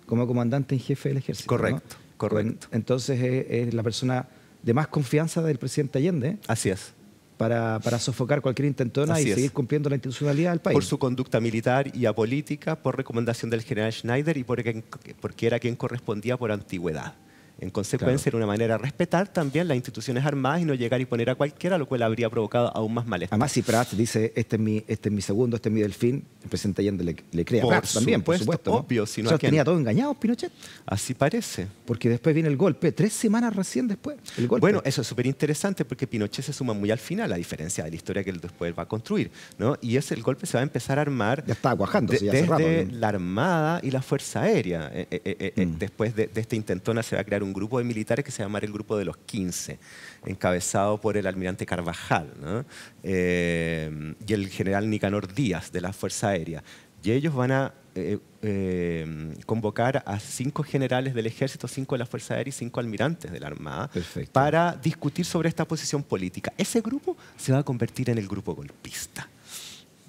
como comandante en jefe del ejército. Correcto, ¿no? correcto. Entonces es, es la persona de más confianza del presidente Allende. ¿eh? Así es. Para, para sofocar cualquier intentona Así y seguir es. cumpliendo la institucionalidad del país. Por su conducta militar y apolítica, por recomendación del general Schneider y porque, porque era quien correspondía por antigüedad. En consecuencia, claro. era una manera de respetar también las instituciones armadas y no llegar y poner a cualquiera, lo cual habría provocado aún más malestar. Además, si Prats dice, este es mi, este es mi segundo, este es mi delfín, el presidente Allende le, le crea por Prats también, por supuesto. Obvio, ¿no? Sino o sea, tenía todo engañado Pinochet. Así parece. Porque después viene el golpe, tres semanas recién después. El golpe. Bueno, eso es súper interesante porque Pinochet se suma muy al final, a diferencia de la historia que él después va a construir, ¿no? Y ese, el golpe se va a empezar a armar... Ya estaba cuajando. De, ya desde rato, ¿no? la Armada y la Fuerza Aérea. Eh, eh, eh, eh, mm. Después de, de este intentona se va a crear un un grupo de militares que se llama el grupo de los quince, encabezado por el almirante Carvajal, ¿no? eh, y el general Nicanor Díaz de la Fuerza Aérea. Y ellos van a eh, eh, convocar a cinco generales del ejército, cinco de la Fuerza Aérea y cinco almirantes de la Armada Perfecto. para discutir sobre esta posición política. Ese grupo se va a convertir en el grupo golpista.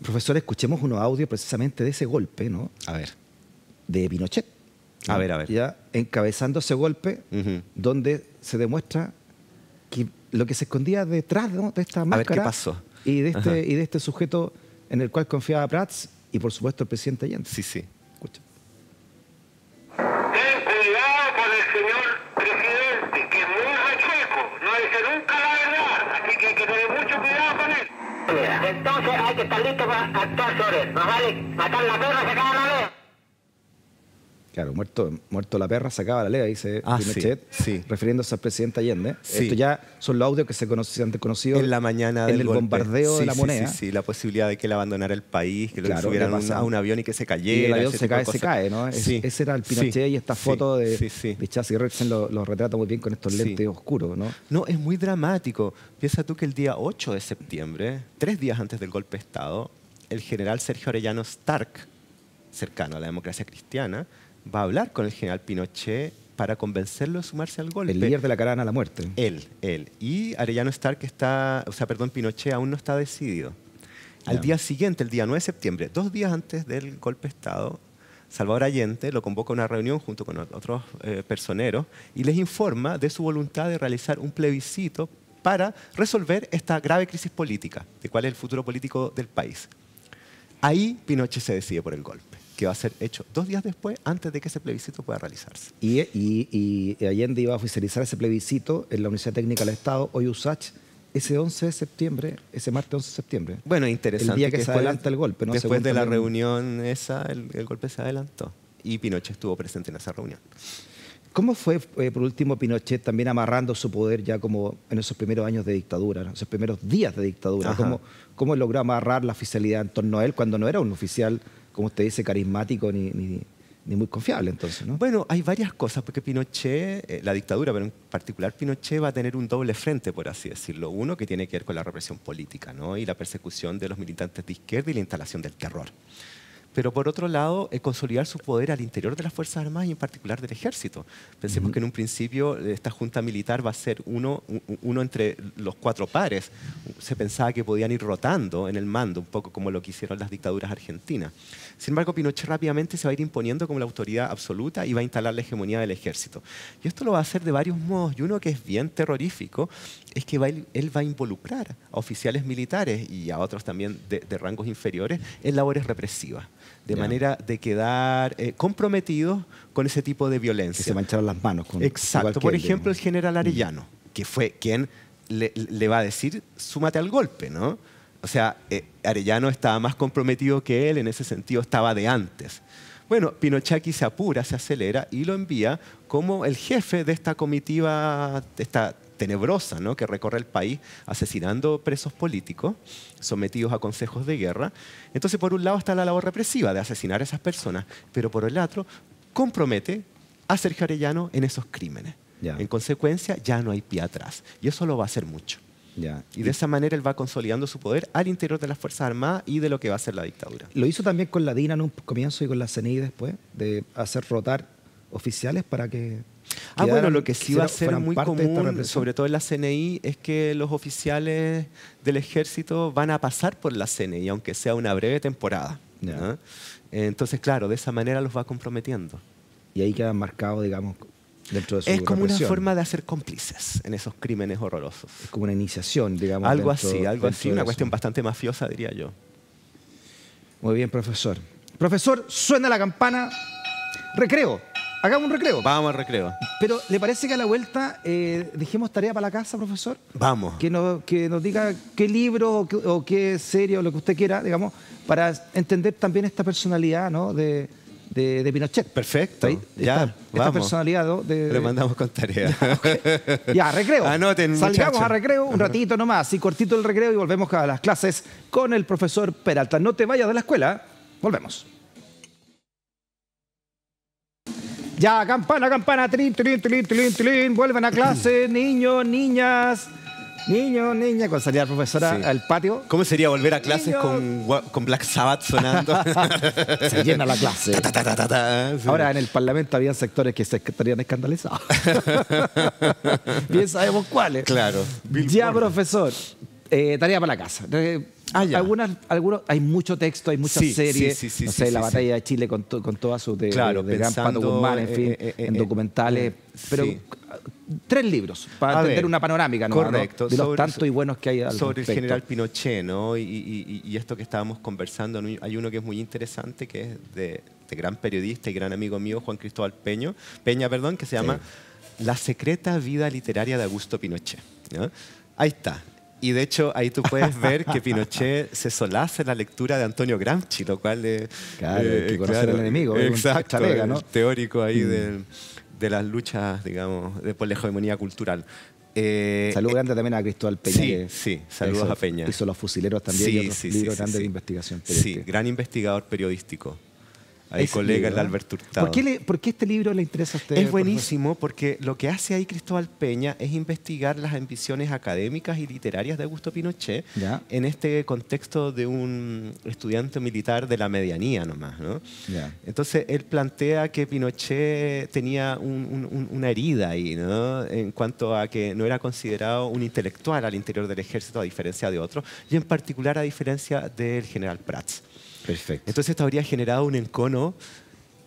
Profesor, escuchemos unos audios precisamente de ese golpe, ¿no? A ver. De Pinochet. ¿no? A ver, a ver. Ya encabezando ese golpe, uh-huh. donde se demuestra que lo que se escondía detrás ¿no? de esta máscara. A ver, ¿qué pasó? Y de, este, y de este sujeto en el cual confiaba Prats y, por supuesto, el presidente Allende. Sí, sí. Escucha. Ten cuidado con el señor presidente, que es muy rechueco, no dice nunca la verdad, así que hay que tener mucho cuidado con él. Entonces hay que estar listo para actuar sobre él. Más vale matar la perra y sacar la ley. Claro, muerto, muerto la perra, sacaba la leva, dice ah, Pinochet, sí, sí. refiriéndose al presidente Allende. Sí. Esto ya son los audios que se, conoce, se han conocido en la mañana del en el golpe. bombardeo sí, de la sí, moneda. Sí, sí, la posibilidad de que él abandonara el país, que claro, lo subieran un, a un avión y que se cayera. Y el avión se cae, se cae, ¿no? Sí. Ese era el Pinochet sí, y esta foto sí, de, sí, sí. de Charles Gertsen lo, lo retrata muy bien con estos lentes sí. oscuros, ¿no? No, es muy dramático. Piensa tú que el día ocho de septiembre, tres días antes del golpe de Estado, el general Sergio Arellano Stark, cercano a la democracia cristiana, va a hablar con el general Pinochet para convencerlo de sumarse al golpe. El líder de la caravana a la muerte. Él, él. Y Arellano Stark está, o sea, perdón, Pinochet aún no está decidido. Al yeah. día siguiente, el día nueve de septiembre, dos días antes del golpe de Estado, Salvador Allende lo convoca a una reunión junto con otros eh, personeros y les informa de su voluntad de realizar un plebiscito para resolver esta grave crisis política, de cuál es el futuro político del país. Ahí Pinochet se decide por el golpe, que va a ser hecho dos días después, antes de que ese plebiscito pueda realizarse. Y, y, y Allende iba a oficializar ese plebiscito en la Universidad Técnica del Estado, hoy U S A C H, ese once de septiembre, ese martes once de septiembre. Bueno, interesante. El día que, que se adelanta el golpe. ¿No? Después de la también... reunión esa, el, el golpe se adelantó. Y Pinochet estuvo presente en esa reunión. ¿Cómo fue, eh, por último, Pinochet también amarrando su poder ya como en esos primeros años de dictadura, ¿no? esos primeros días de dictadura? ¿Cómo, ¿Cómo logró amarrar la oficialidad en torno a él cuando no era un oficial, como usted dice, carismático ni, ni, ni muy confiable entonces? ¿No? Bueno, hay varias cosas, porque Pinochet, eh, la dictadura, pero en particular Pinochet va a tener un doble frente, por así decirlo. Uno que tiene que ver con la represión política, ¿no? y la persecución de los militantes de izquierda y la instalación del terror. Pero por otro lado, eh, consolidar su poder al interior de las Fuerzas Armadas y en particular del Ejército. Pensemos uh-huh. que en un principio esta junta militar va a ser uno, uno entre los cuatro pares. Se pensaba que podían ir rotando en el mando, un poco como lo que hicieron las dictaduras argentinas. Sin embargo, Pinochet rápidamente se va a ir imponiendo como la autoridad absoluta y va a instalar la hegemonía del Ejército. Y esto lo va a hacer de varios modos. Y uno que es bien terrorífico es que va, él va a involucrar a oficiales militares y a otros también de, de rangos inferiores en labores represivas. De yeah. manera de quedar eh, comprometidos con ese tipo de violencia. Que se mancharon las manos. Con Exacto. Por ejemplo, digamos. el general Arellano, que fue quien le, le va a decir, súmate al golpe, ¿no? O sea, eh, Arellano estaba más comprometido que él, en ese sentido estaba de antes. Bueno, Pinochet aquí se apura, se acelera y lo envía como el jefe de esta comitiva, de esta tenebrosa, ¿no? que recorre el país asesinando presos políticos sometidos a consejos de guerra. Entonces, por un lado está la labor represiva de asesinar a esas personas, pero por el otro compromete a Sergio Arellano en esos crímenes. Ya. En consecuencia, ya no hay pie atrás. Y eso lo va a hacer mucho. Ya. Y de esa manera él va consolidando su poder al interior de las Fuerzas Armadas y de lo que va a ser la dictadura. Lo hizo también con la D I N A en un comienzo y con la C N I después, de hacer rotar oficiales para que... Ah, quedaran, bueno, lo que sí va a ser muy común, sobre todo en la C N I, es que los oficiales del Ejército van a pasar por la C N I, aunque sea una breve temporada. Yeah. ¿no? Entonces, claro, de esa manera los va comprometiendo. Y ahí quedan marcados, digamos, dentro de su Es como represión. Una forma de hacer cómplices en esos crímenes horrorosos. Es como una iniciación, digamos. Algo dentro, así, algo así, una cuestión bastante mafiosa, diría yo. Muy bien, profesor. Profesor, suena la campana. Recreo. Hagamos un recreo. Vamos al recreo. Pero, ¿le parece que a la vuelta eh, dejemos tarea para la casa, profesor? Vamos. Que nos, que nos diga qué libro o qué, o qué serie o lo que usted quiera, digamos, para entender también esta personalidad, ¿no? de, de, de Pinochet. Perfecto. Ahí, ya, esta, esta personalidad, ¿no? de, Le mandamos con tarea. Okay. Ya, recreo. Anoten, Salgamos muchacho. a recreo un ratito nomás, así cortito el recreo y volvemos a las clases con el profesor Peralta. No te vayas de la escuela. Volvemos. Ya, campana, campana, trin, trin, trin, trin, trin. Vuelven a clase, niños, niñas, niños, niñas. Cuando salía la profesora sí. al patio. ¿Cómo sería volver a clases con, con Black Sabbath sonando? Se llena la clase. Ta, ta, ta, ta, ta. Sí. Ahora en el Parlamento había sectores que se estarían escandalizados. Bien sabemos cuáles. Claro. Bill ya, Warner. profesor. Eh, tarea para la casa. Ah, Algunas, algunos, hay mucho texto, hay muchas sí, series. Sí, sí, sí, no sé, sí, La sí, batalla sí. de Chile con, to, con todas sus de, claro, de, de Gran Pato Guzmán, en fin, eh, eh, en documentales. Eh, pero sí. tres libros para a entender ver, una panorámica, ¿no? Correcto. ¿no? De los sobre, tantos y buenos que hay. Al sobre respecto. el general Pinochet, ¿no? Y, y, y esto que estábamos conversando, hay uno que es muy interesante, que es de, de gran periodista y gran amigo mío, Juan Cristóbal Peña, Peña, perdón, que se llama sí. La secreta vida literaria de Augusto Pinochet. ¿no? Ahí está. Y de hecho, ahí tú puedes ver que Pinochet se solaza en la lectura de Antonio Gramsci, lo cual... Eh, claro, eh, que conocer claro, al enemigo. Exacto, un chalega, ¿no? teórico ahí mm. de, de las luchas, digamos, de por la hegemonía cultural. Eh, Saludos eh, grandes también a Cristóbal Peña. Sí, sí, saludos hizo, a Peña. Hizo Los Fusileros también, sí, y otros sí, libros sí, grandes sí. de investigación. Sí, gran investigador periodístico. Hay colega el Albert Hurtado. ¿Por qué, le, ¿Por qué este libro le interesa a usted? Es buenísimo porque lo que hace ahí Cristóbal Peña es investigar las ambiciones académicas y literarias de Augusto Pinochet ya. en este contexto de un estudiante militar de la medianía nomás. ¿no? Ya. Entonces, él plantea que Pinochet tenía un, un, una herida ahí, ¿no? en cuanto a que no era considerado un intelectual al interior del Ejército, a diferencia de otros, y en particular a diferencia del general Prats. Perfecto. Entonces esto habría generado un encono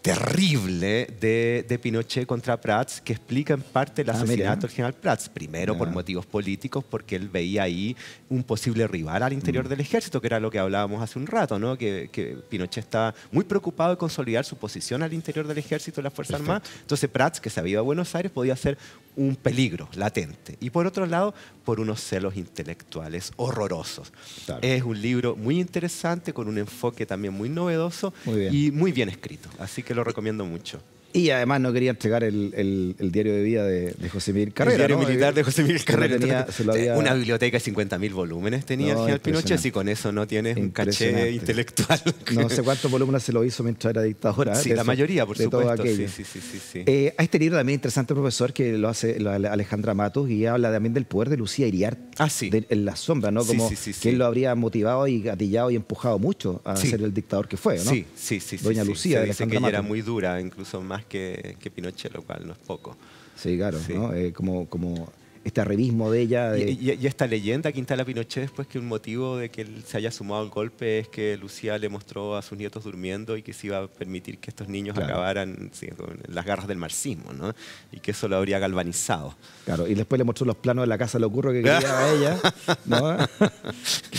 terrible de, de Pinochet contra Prats, que explica en parte el ah, asesinato del general Prats. Primero ah. por motivos políticos, porque él veía ahí un posible rival al interior mm. del Ejército, que era lo que hablábamos hace un rato, ¿no? que, que Pinochet estaba muy preocupado de consolidar su posición al interior del Ejército y las Fuerzas Armadas. Entonces Prats, que se había ido a Buenos Aires, podía ser un peligro latente. Y por otro lado, por unos celos intelectuales horrorosos. Claro. Es un libro muy interesante, con un enfoque también muy novedoso muy y muy bien escrito. Así que lo recomiendo mucho. Y además no quería entregar el, el, el diario de vida de, de José Miguel Carrera. El diario ¿no? militar de José Miguel Carrera. Tenía, había... Una biblioteca de cincuenta mil volúmenes tenía no, el general Pinochet, si con eso no tienes un caché intelectual. No sé cuántos volúmenes se lo hizo mientras era dictadora. Sí, la eso, mayoría, por de supuesto. Sí, sí, sí, sí, sí. Eh, hay este libro también interesante, profesor, que lo hace Alejandra Matus, y habla también del poder de Lucía Hiriart ah, sí. de, en la sombra, ¿no? Como sí, sí, sí, sí. que él lo habría motivado y gatillado y empujado mucho a sí. ser el dictador que fue, ¿no? Sí, sí, sí. Doña sí, Lucía de Alejandra Matus. Era muy dura, incluso más Que, que Pinochet, lo cual no es poco. Sí, claro, sí. ¿no? Eh, como, como este arribismo de ella... De... Y, y, y esta leyenda que instala Pinochet después, que un motivo de que él se haya sumado al golpe es que Lucía le mostró a sus nietos durmiendo y que se iba a permitir que estos niños claro. acabaran sí, con las garras del marxismo, ¿no? Y que eso lo habría galvanizado. Claro, y después le mostró los planos de la Casa del Ocurro que quería a ella, ¿no?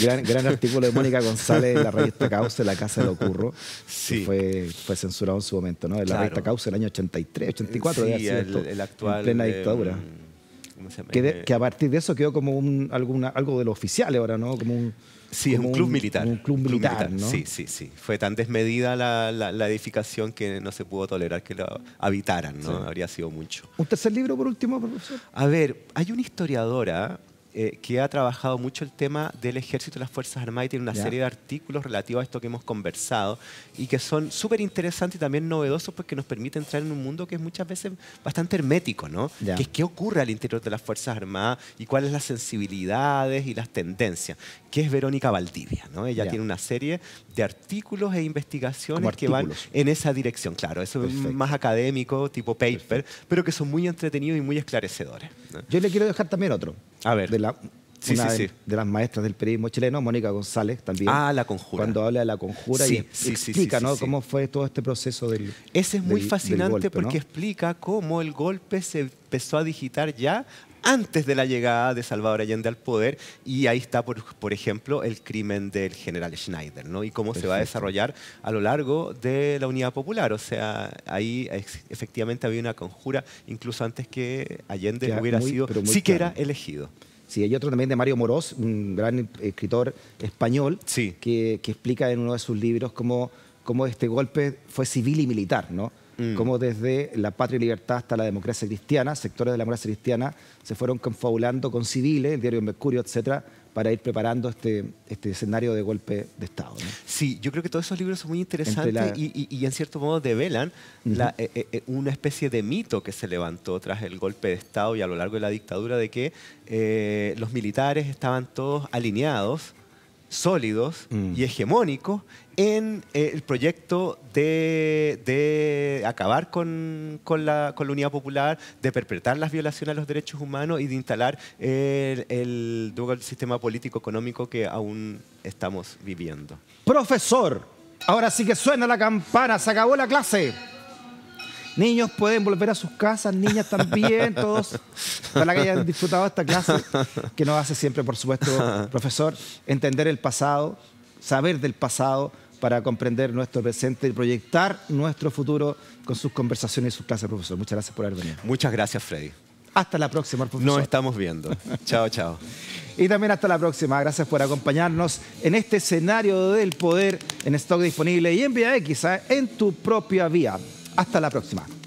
gran, gran artículo de Mónica González en la revista Cauce, La Casa del Ocurro, sí. que fue, fue censurado en su momento, ¿no? En la claro. revista Cauce del año ochenta y tres, ochenta y cuatro, sí, el, esto, el actual, en plena dictadura. Eh, Que, de, que a partir de eso quedó como un, alguna, algo de lo oficial ahora, ¿no? Como un, sí, como es un club un, militar. Un club, club militar, militar, ¿no? Sí, sí, sí. Fue tan desmedida la, la, la edificación que no se pudo tolerar que lo habitaran, ¿no? Sí. Habría sido mucho. ¿Un tercer libro, por último, profesor? A ver, hay una historiadora... Eh, que ha trabajado mucho el tema del Ejército y las Fuerzas Armadas y tiene una yeah. serie de artículos relativos a esto que hemos conversado y que son súper interesantes y también novedosos porque nos permite entrar en un mundo que es muchas veces bastante hermético, ¿no? Yeah. Que es qué ocurre al interior de las Fuerzas Armadas y cuáles son las sensibilidades y las tendencias, que es Verónica Valdivia, ¿no? Ella yeah. tiene una serie de artículos e investigaciones artículos. que van en esa dirección, claro, eso Perfecto. es más académico, tipo paper, Perfecto. pero que son muy entretenidos y muy esclarecedores, ¿no? Yo le quiero dejar también otro. A ver. De la, sí, una sí, sí. de las maestras del periodismo chileno, Mónica González también. Ah, La Conjura. Cuando habla de La Conjura sí, y sí, explica sí, sí, ¿no? sí. cómo fue todo este proceso del Ese es muy del, fascinante del golpe, porque ¿no? explica cómo el golpe se empezó a digitar ya antes de la llegada de Salvador Allende al poder, y ahí está, por, por ejemplo, el crimen del general Schneider, ¿no? Y cómo Perfecto. se va a desarrollar a lo largo de la Unidad Popular. O sea, ahí efectivamente había una conjura, incluso antes que Allende ya, hubiera muy, sido siquiera claro. elegido. Sí, hay otro también de Mario Morós, un gran escritor español, sí. que, que explica en uno de sus libros cómo, cómo este golpe fue civil y militar, ¿no? Mm. Cómo desde la Patria y Libertad hasta la democracia cristiana, sectores de la democracia cristiana se fueron confabulando con civiles, el diario Mercurio, etcétera, para ir preparando este, este escenario de golpe de Estado, ¿no? Sí, yo creo que todos esos libros son muy interesantes la... y, y, y en cierto modo develan uh-huh. la, eh, eh, una especie de mito que se levantó tras el golpe de Estado y a lo largo de la dictadura de que eh, los militares estaban todos alineados, sólidos mm. y hegemónicos en eh, el proyecto de, de acabar con, con, la, con la Unidad Popular, de perpetrar las violaciones a los derechos humanos y de instalar el, el, el sistema político-económico que aún estamos viviendo. Profesor, ahora sí que suena la campana, se acabó la clase. Niños pueden volver a sus casas, niñas también, todos, para que hayan disfrutado esta clase, que nos hace siempre, por supuesto, profesor, entender el pasado, saber del pasado, para comprender nuestro presente y proyectar nuestro futuro con sus conversaciones y sus clases, profesor. Muchas gracias por haber venido. Muchas gracias, Freddy. Hasta la próxima, profesor. Nos estamos viendo. Chao, chao. Y también hasta la próxima. Gracias por acompañarnos en este escenario del poder, en stock disponible y en Vía X, ¿eh? en tu propia vía. Hasta la próxima.